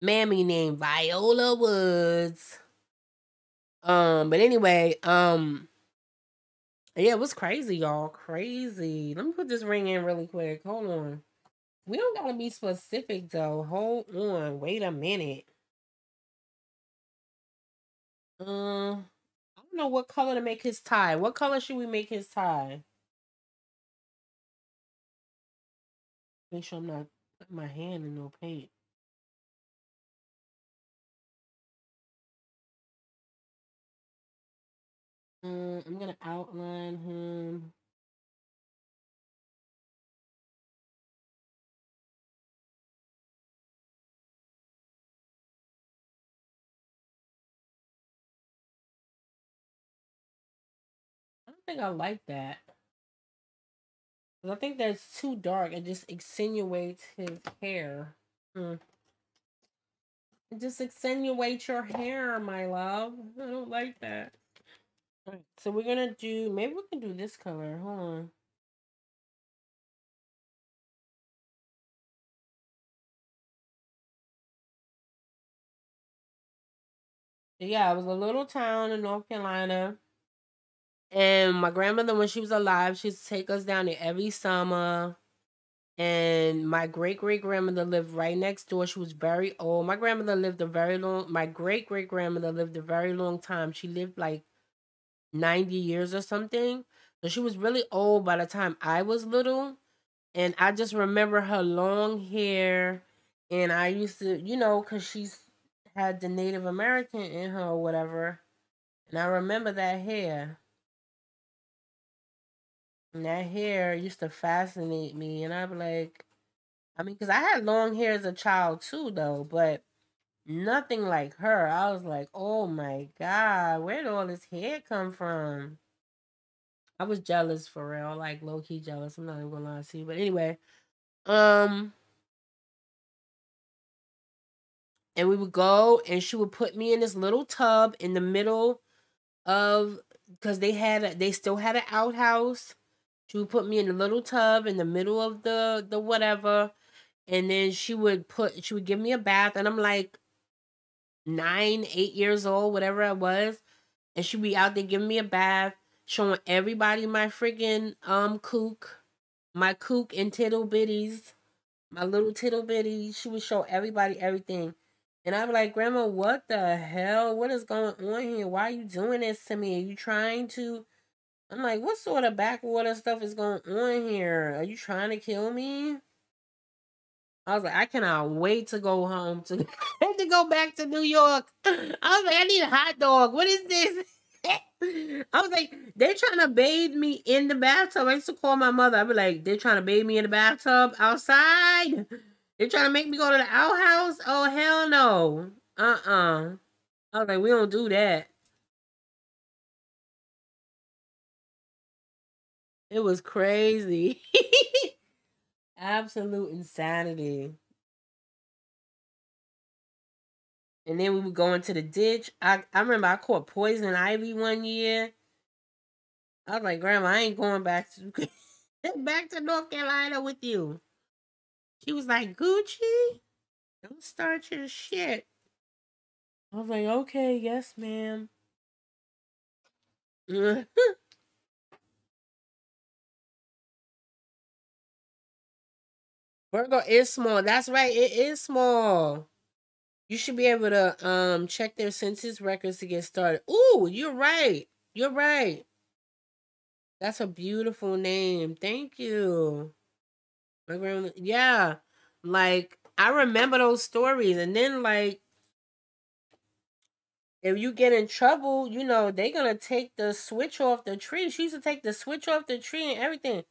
mammy named Viola Woods. But anyway, yeah, it was crazy, y'all. Crazy. Let me put this ring in really quick. Hold on. We don't gotta be specific though. Hold on. Wait a minute. I don't know what color to make his tie. What color should we make his tie? Make sure I'm not putting my hand in no paint. I'm going to outline him. I don't think I like that. I think that's too dark. It just extenuates his hair. It just extenuates your hair, my love. I don't like that. All right, so we're going to do... Maybe we can do this color. Hold on. Yeah, it was a little town in North Carolina. And my grandmother, when she was alive, she used to take us down there every summer. And my great-great-grandmother lived right next door. She was very old. My great-great-grandmother lived a very long time. She lived like 90 years or something. So she was really old by the time I was little. And I just remember her long hair. And I used to, you know, because she had the Native American in her or whatever. And I remember that hair. And that hair used to fascinate me. And I'm like, I mean, because I had long hair as a child too, though. But nothing like her. I was like, oh my God, where did all this hair come from? I was jealous for real, like low key jealous. I'm not even gonna lie to you, but anyway, and we would go, and she would put me in this little tub in the middle of, because they still had an outhouse. She would put me in a little tub in the middle of the whatever, and then she would give me a bath, and I'm like 9, 8 years old, whatever I was, and she'd be out there giving me a bath, showing everybody my freaking my kook and tittle bitties, my little tittle bitties. She would show everybody everything, and I'd be like, Grandma, what the hell? What is going on here? Why are you doing this to me? Are you trying to? I'm like, what sort of backwater stuff is going on here? Are you trying to kill me? I was like, I cannot wait to go home to go back to New York. I was like, I need a hot dog. What is this? I was like, they're trying to bathe me in the bathtub. I used to call my mother. I'd be like, they're trying to bathe me in the bathtub outside. They're trying to make me go to the outhouse. Oh, hell no. I was like, we don't do that. It was crazy. Absolute insanity. And then we would go into the ditch. I remember I caught poison ivy one year. I was like, Grandma, I ain't going back to North Carolina with you. She was like, Gucci, don't start your shit. I was like, okay, yes, ma'am. Burgaw is small. That's right. It is small. You should be able to check their census records to get started. Ooh, you're right. You're right. That's a beautiful name. Thank you. My grandma, yeah. Like, I remember those stories. And then, like, if you get in trouble, you know, they're going to take the switch off the tree. She used to take the switch off the tree and everything.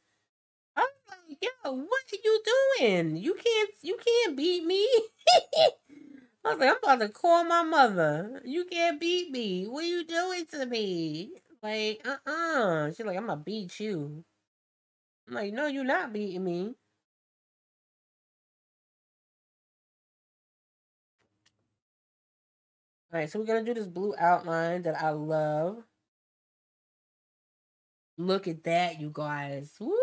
I was like, yo, what are you doing? You can't beat me. I was like, I'm about to call my mother. You can't beat me. What are you doing to me? Like, She's like, I'm gonna beat you. I'm like, no, you're not beating me. All right, so we're gonna do this blue outline that I love. Look at that, you guys. Woo!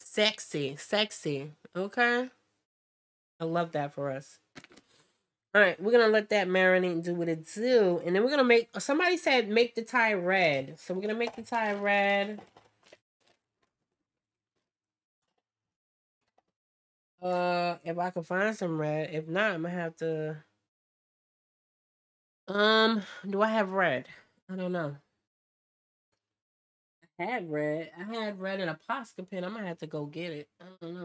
Sexy, sexy. Okay. I love that for us. All right, we're going to let that marinate and do what it do. And then we're going to make, somebody said make the tie red. So we're going to make the tie red. If I can find some red. If not, I'm going to have to. Do I have red? I don't know. I had red. I had red in a Posca pen. I'm going to have to go get it. I don't know.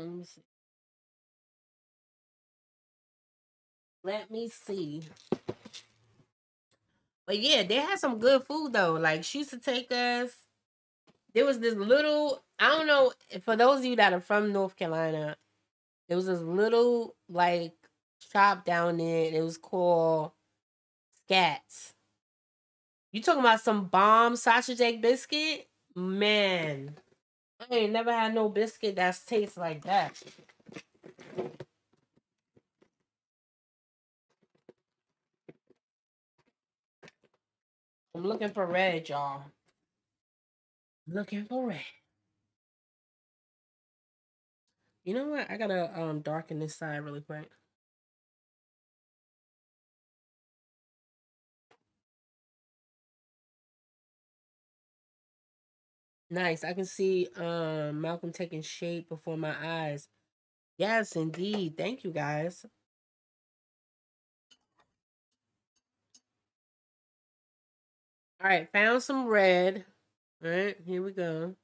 Let me see. Let me see. But yeah, they had some good food though. Like, she used to take us. There was this little, I don't know, for those of you that are from North Carolina, there was this little, like, shop down there, and it was called Scats. You talking about some bomb sausage egg biscuit? Man, I ain't never had no biscuit that tastes like that. I'm looking for red, y'all. Looking for red. You know what? I gotta darken this side really quick. Nice. I can see Malcolm taking shape before my eyes. Yes, indeed. Thank you, guys. All right, found some red. All right, here we go.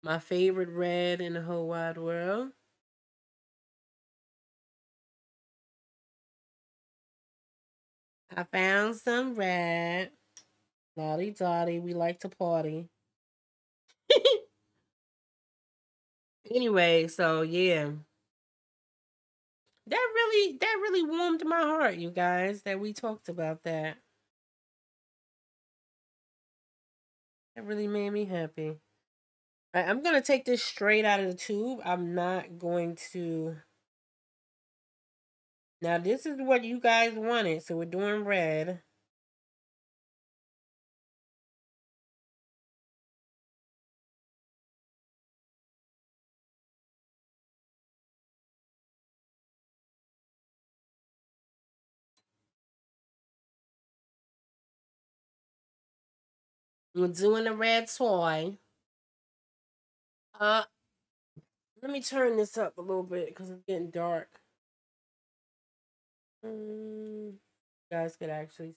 My favorite red in the whole wide world. I found some red. Lottie dotty, we like to party. Anyway, so yeah. That really warmed my heart, you guys, that we talked about that. It really made me happy. All right, I'm going to take this straight out of the tube. I'm not going to... Now, this is what you guys wanted, so we're doing red. We're doing a red toy. Let me turn this up a little bit because it's getting dark. You guys could actually.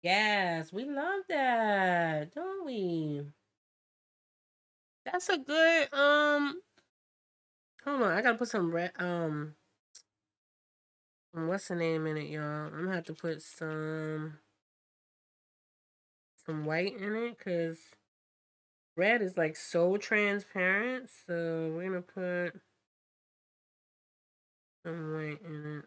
Yes, we love that, don't we? That's a good, hold on, I gotta put some red, what's the name in it, y'all? I'm gonna have to put some white in it, because red is like so transparent, so we're gonna put some white in it.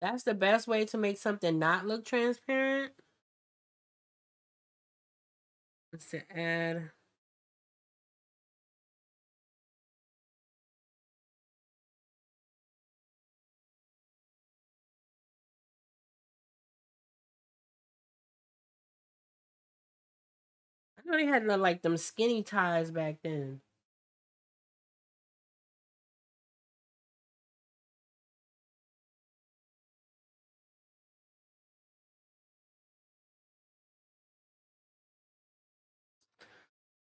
That's the best way to make something not look transparent. Let's see, add. I know they had like them skinny ties back then.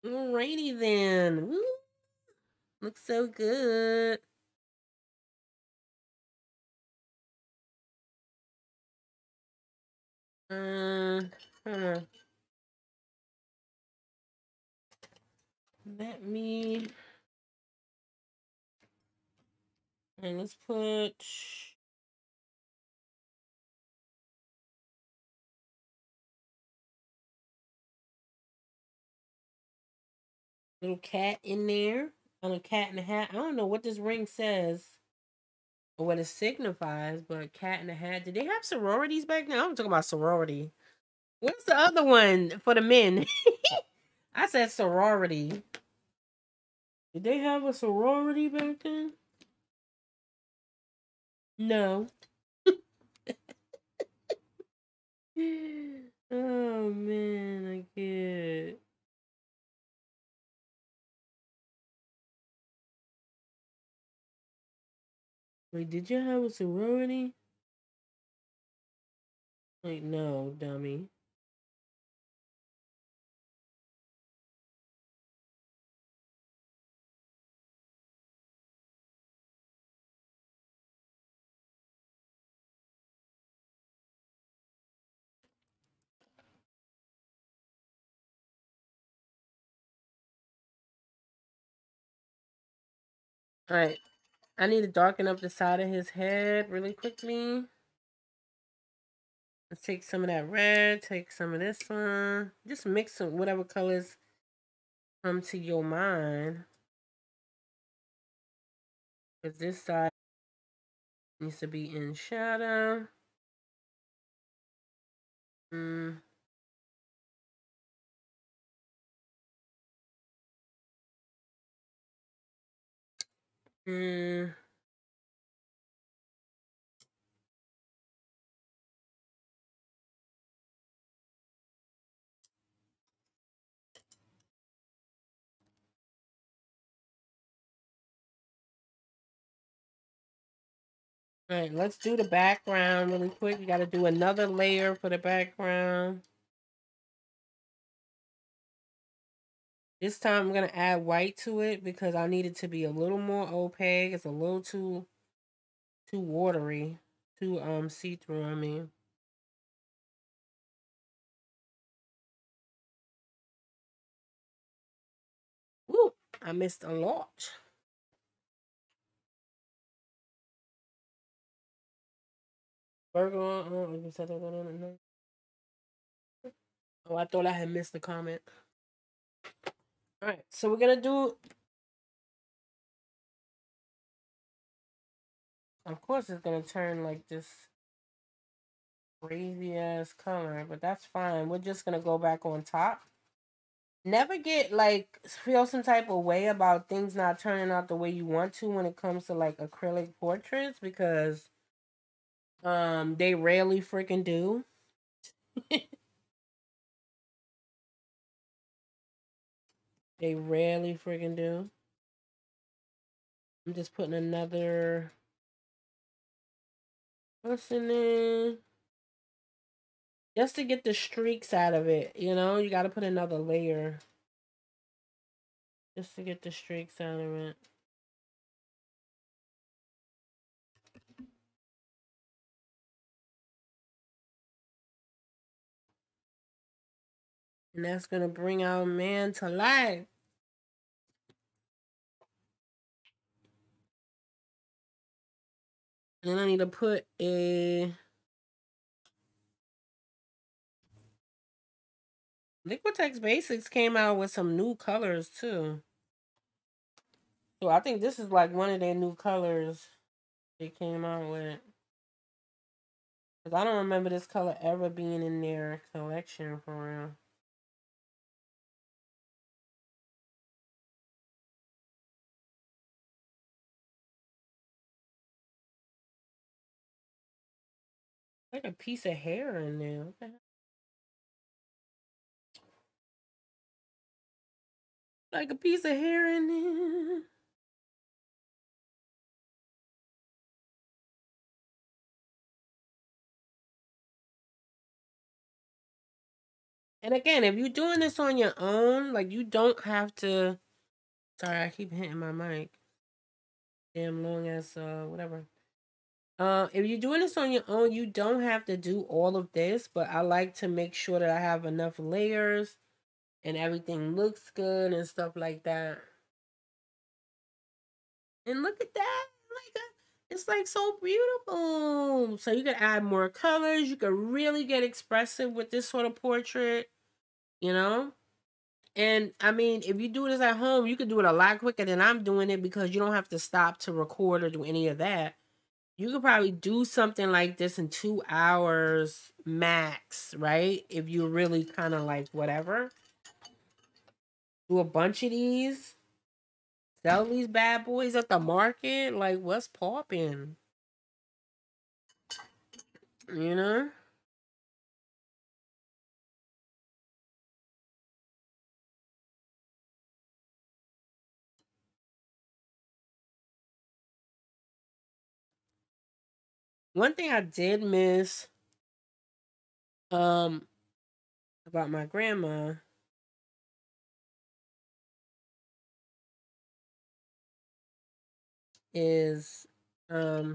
Alrighty then. Woo. Looks so good. Hold on. Let me. And let's put. Little cat in there. Little cat in a hat. I don't know what this ring says or what it signifies, but cat in a hat. Did they have sororities back then? I'm talking about sorority. What's the other one for the men? I said sorority. Did they have a sorority back then? No. Oh, man. I get it. Wait, did you have a sorority? Like, no, dummy. All right. I need to darken up the side of his head really quickly. Let's take some of that red, take some of this one. Just mix some whatever colors come to your mind. Because this side needs to be in shadow. All right, let's do the background really quick. You got to do another layer for the background. This time I'm going to add white to it because I need it to be a little more opaque. It's a little too watery, too see-through, I mean. I missed a launch. Burgaw. Oh, I thought I had missed the comment. Alright, so we're gonna do... Of course it's gonna turn like this crazy ass color, but that's fine. We're just gonna go back on top. Never get like, feel some type of way about things not turning out the way you want to when it comes to like acrylic portraits, because they rarely freaking do. They rarely friggin' do. I'm just putting another person in. Just to get the streaks out of it, you know? You gotta put another layer. Just to get the streaks out of it. And that's gonna bring our man to life. And then I need to put a Liquitex Basics came out with some new colors too. So I think this is like one of their new colors they came out with. Because I don't remember this color ever being in their collection for real. Like a piece of hair in there. What the hell? Like a piece of hair in there. And again, if you're doing this on your own, like you don't have to. Sorry, I keep hitting my mic. Damn long ass, whatever. If you're doing this on your own, you don't have to do all of this, but I like to make sure that I have enough layers and everything looks good and stuff like that. And look at that. Like it's like so beautiful. So you can add more colors. You can really get expressive with this sort of portrait, you know? And I mean, if you do this at home, you can do it a lot quicker than I'm doing it because you don't have to stop to record or do any of that. You could probably do something like this in 2 hours max, right? If you're really kind of like whatever. Do a bunch of these. Sell these bad boys at the market. Like, what's popping? You know? One thing I did miss about my grandma is all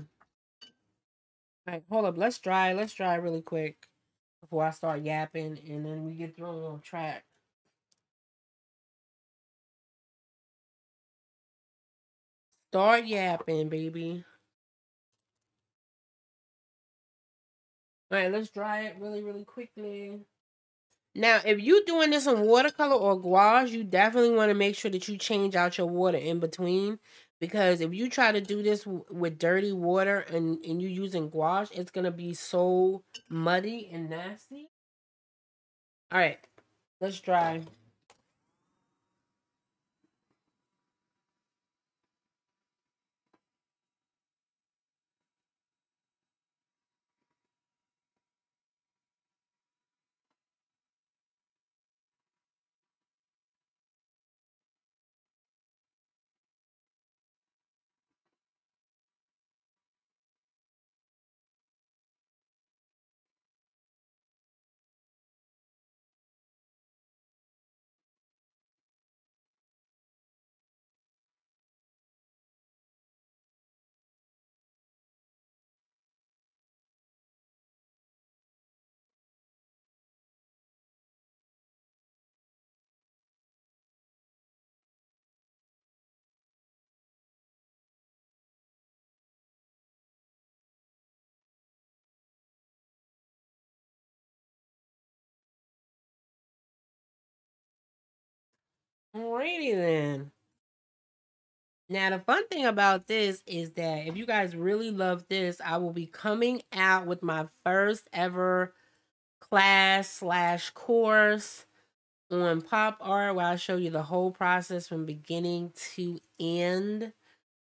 right, hold up, let's dry really quick before I start yapping and then we get thrown on track. Start yapping, baby. All right, let's dry it really, really quickly. Now, if you're doing this in watercolor or gouache, you definitely want to make sure that you change out your water in between. Because if you try to do this with dirty water and you're using gouache, it's going to be so muddy and nasty. All right, let's dry. Alrighty then. Now, the fun thing about this is that if you guys really love this, I will be coming out with my first ever class slash course on pop art, where I'll show you the whole process from beginning to end.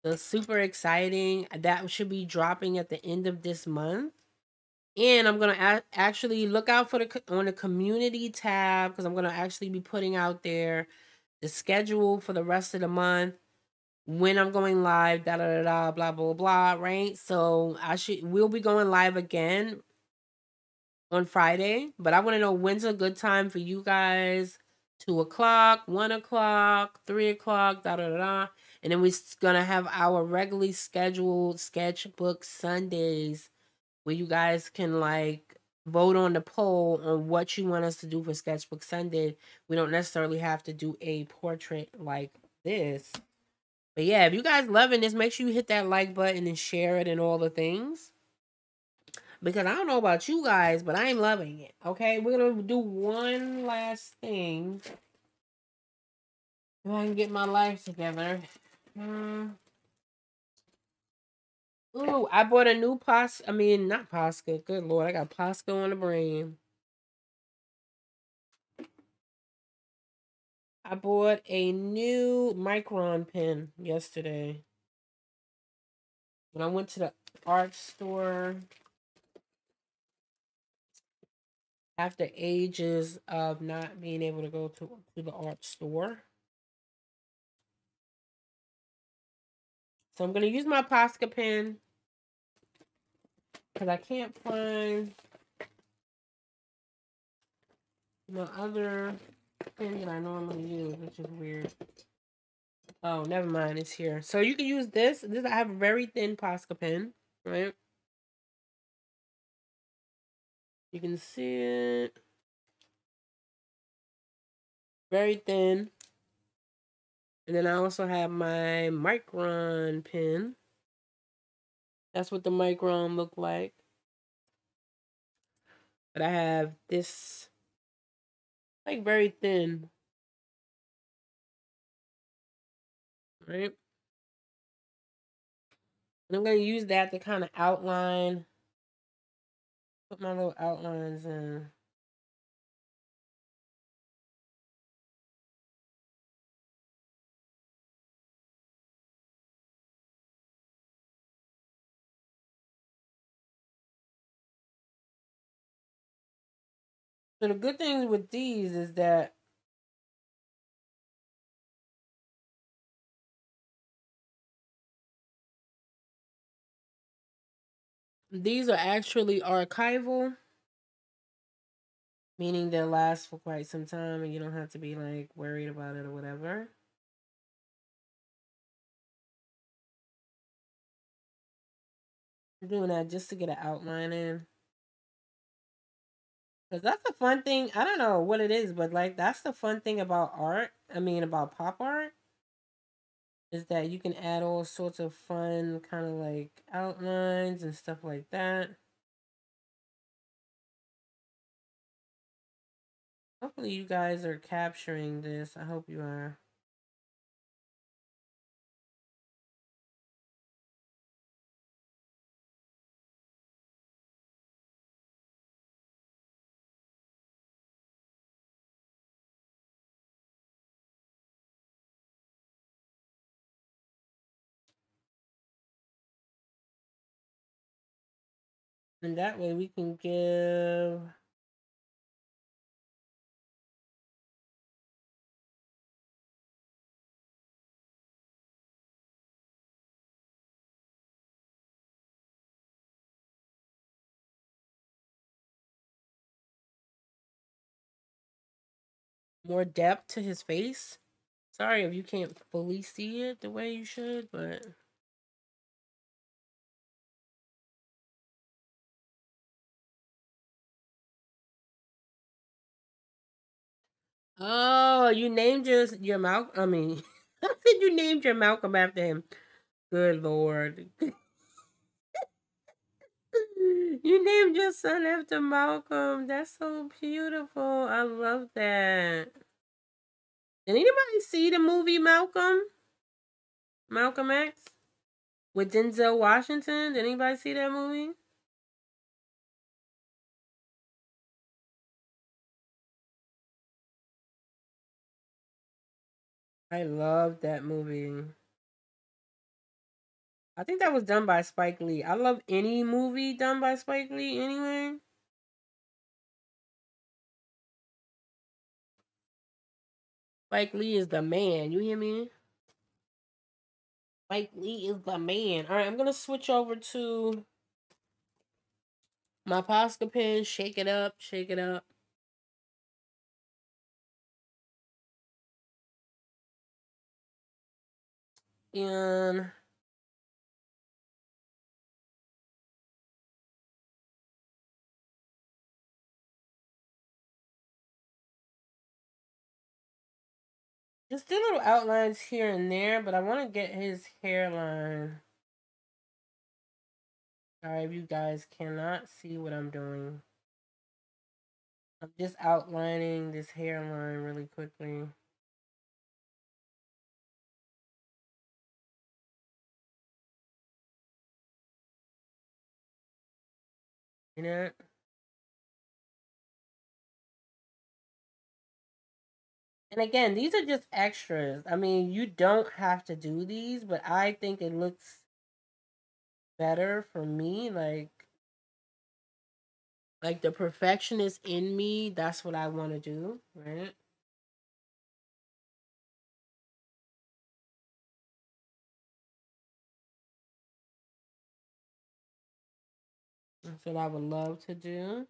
So super exciting. That should be dropping at the end of this month. And I'm going to actually look out for on the community tab, because I'm going to actually be putting out there the schedule for the rest of the month, when I'm going live, da da da da, blah blah blah, right? So we'll be going live again on Friday, but I want to know when's a good time for you guys. 2 o'clock, 1 o'clock, 3 o'clock, da da da da, and then we're gonna have our regularly scheduled sketchbook Sundays, where you guys can like vote on the poll on what you want us to do for sketchbook Sunday. We don't necessarily have to do a portrait like this. But yeah, if you guys loving this, make sure you hit that like button and share it and all the things. Because I don't know about you guys, but I ain't loving it. Okay, we're going to do one last thing. If I can get my life together. Ooh, I bought a new Posca. I mean, not Posca. Good Lord, I got Posca on the brain. I bought a new Micron pen yesterday. When I went to the art store after ages of not being able to go to the art store. So I'm going to use my Posca pen because I can't find my other thing that I normally use, which is weird. Oh, never mind, it's here. So you can use this. I have a very thin Posca pen, right? You can see it. Very thin. And then I also have my Micron pen. That's what the Micron look like. But I have this like very thin, right? And I'm going to use that to kind of outline, put my little outlines in. So the good thing with these is that these are actually archival, meaning they'll last for quite some time and you don't have to be like worried about it or whatever. I'm doing that just to get an outline in. Because that's the fun thing. I don't know what it is, but like that's the fun thing about art. I mean, about pop art. Is that you can add all sorts of fun kind of like outlines and stuff like that. Hopefully you guys are capturing this. I hope you are. And that way we can give more depth to his face. Sorry if you can't fully see it the way you should, but oh, you named your Malcolm. I mean, you named your Malcolm after him. Good Lord. You named your son after Malcolm. That's so beautiful. I love that. Did anybody see the movie Malcolm X with Denzel Washington? Did anybody see that movie? I love that movie. I think that was done by Spike Lee. I love any movie done by Spike Lee anyway. Spike Lee is the man. You hear me? Spike Lee is the man. All right, I'm going to switch over to my Posca pen. Shake it up. Shake it up. And just do little outlines here and there, but I want to get his hairline. Sorry if you guys cannot see what I'm doing. I'm just outlining this hairline really quickly. You know, and again, these are just extras. I mean, you don't have to do these, but I think it looks better for me. Like the perfectionist in me, that's what I want to do, right? That's what I would love to do.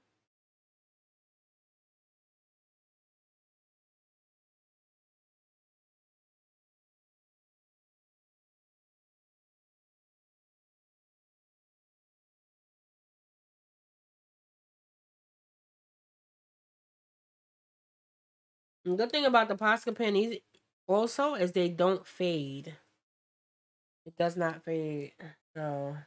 The good thing about the Posca pen also is they don't fade. It does not fade. So...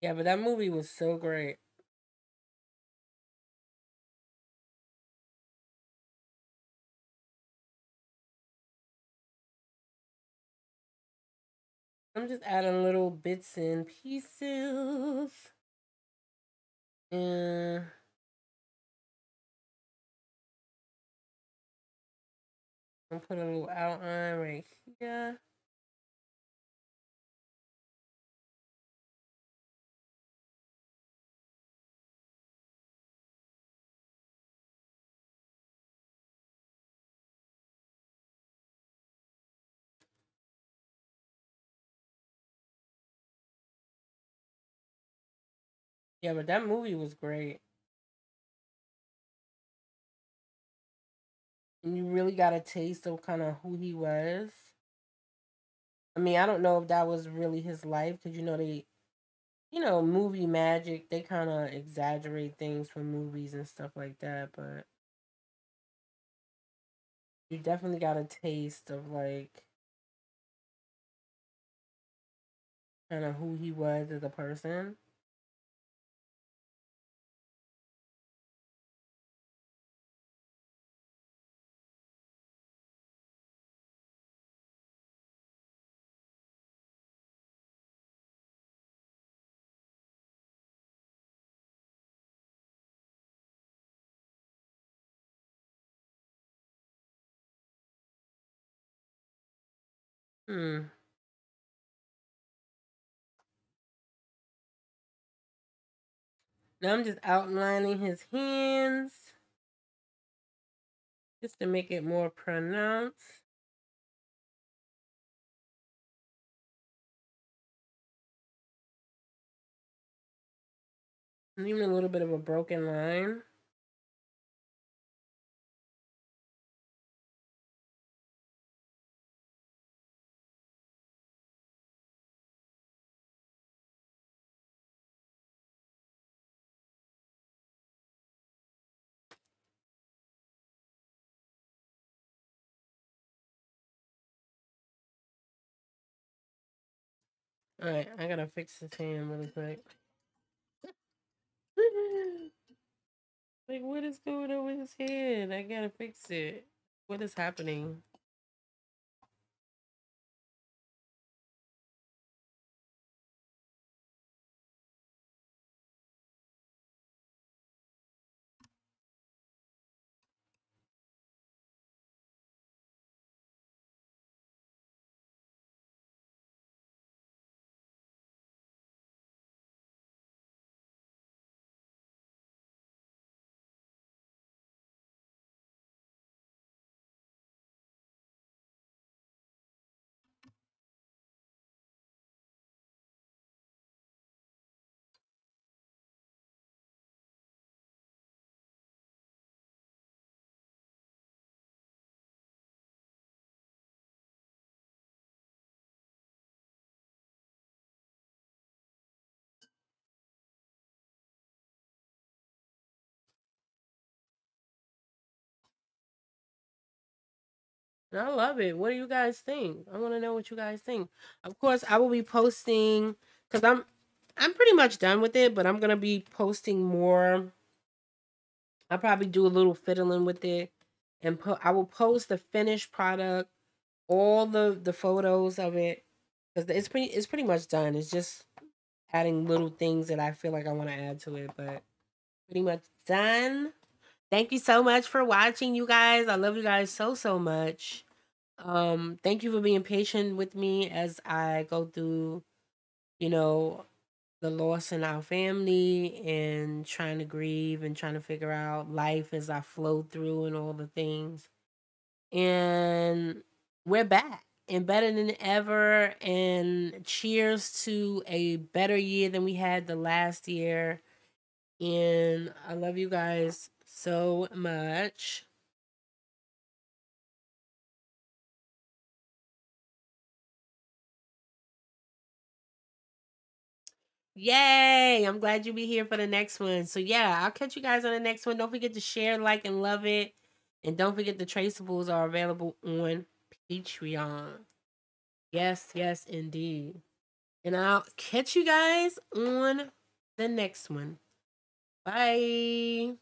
yeah, but that movie was so great. I'm just adding little bits and pieces. And I'll put a little outline right here. Yeah, but that movie was great. And you really got a taste of kind of who he was. I mean, I don't know if that was really his life, because, you know, movie magic, they kind of exaggerate things for movies and stuff like that, but you definitely got a taste of, like, kind of who he was as a person. Now I'm just outlining his hands just to make it more pronounced. And even a little bit of a broken line. All right, I gotta fix this hand really quick. Like, what is going on with his hand? I gotta fix it. What is happening? And I love it. What do you guys think? I want to know what you guys think. Of course, I will be posting, because I'm pretty much done with it, but I'm going to be posting more. I'll probably do a little fiddling with it. And I will post the finished product, all the photos of it. Because it's pretty much done. It's just adding little things that I feel like I want to add to it. But pretty much done. Thank you so much for watching, you guys. I love you guys so, so much. Thank you for being patient with me as I go through, you know, the loss in our family and trying to grieve and trying to figure out life as I flow through and all the things. And we're back and better than ever. And cheers to a better year than we had the last year. And I love you guys so much. Yay! I'm glad you'll be here for the next one. So yeah, I'll catch you guys on the next one. Don't forget to share, like, and love it. And don't forget the traceables are available on Patreon. Yes, yes, indeed. And I'll catch you guys on the next one. Bye!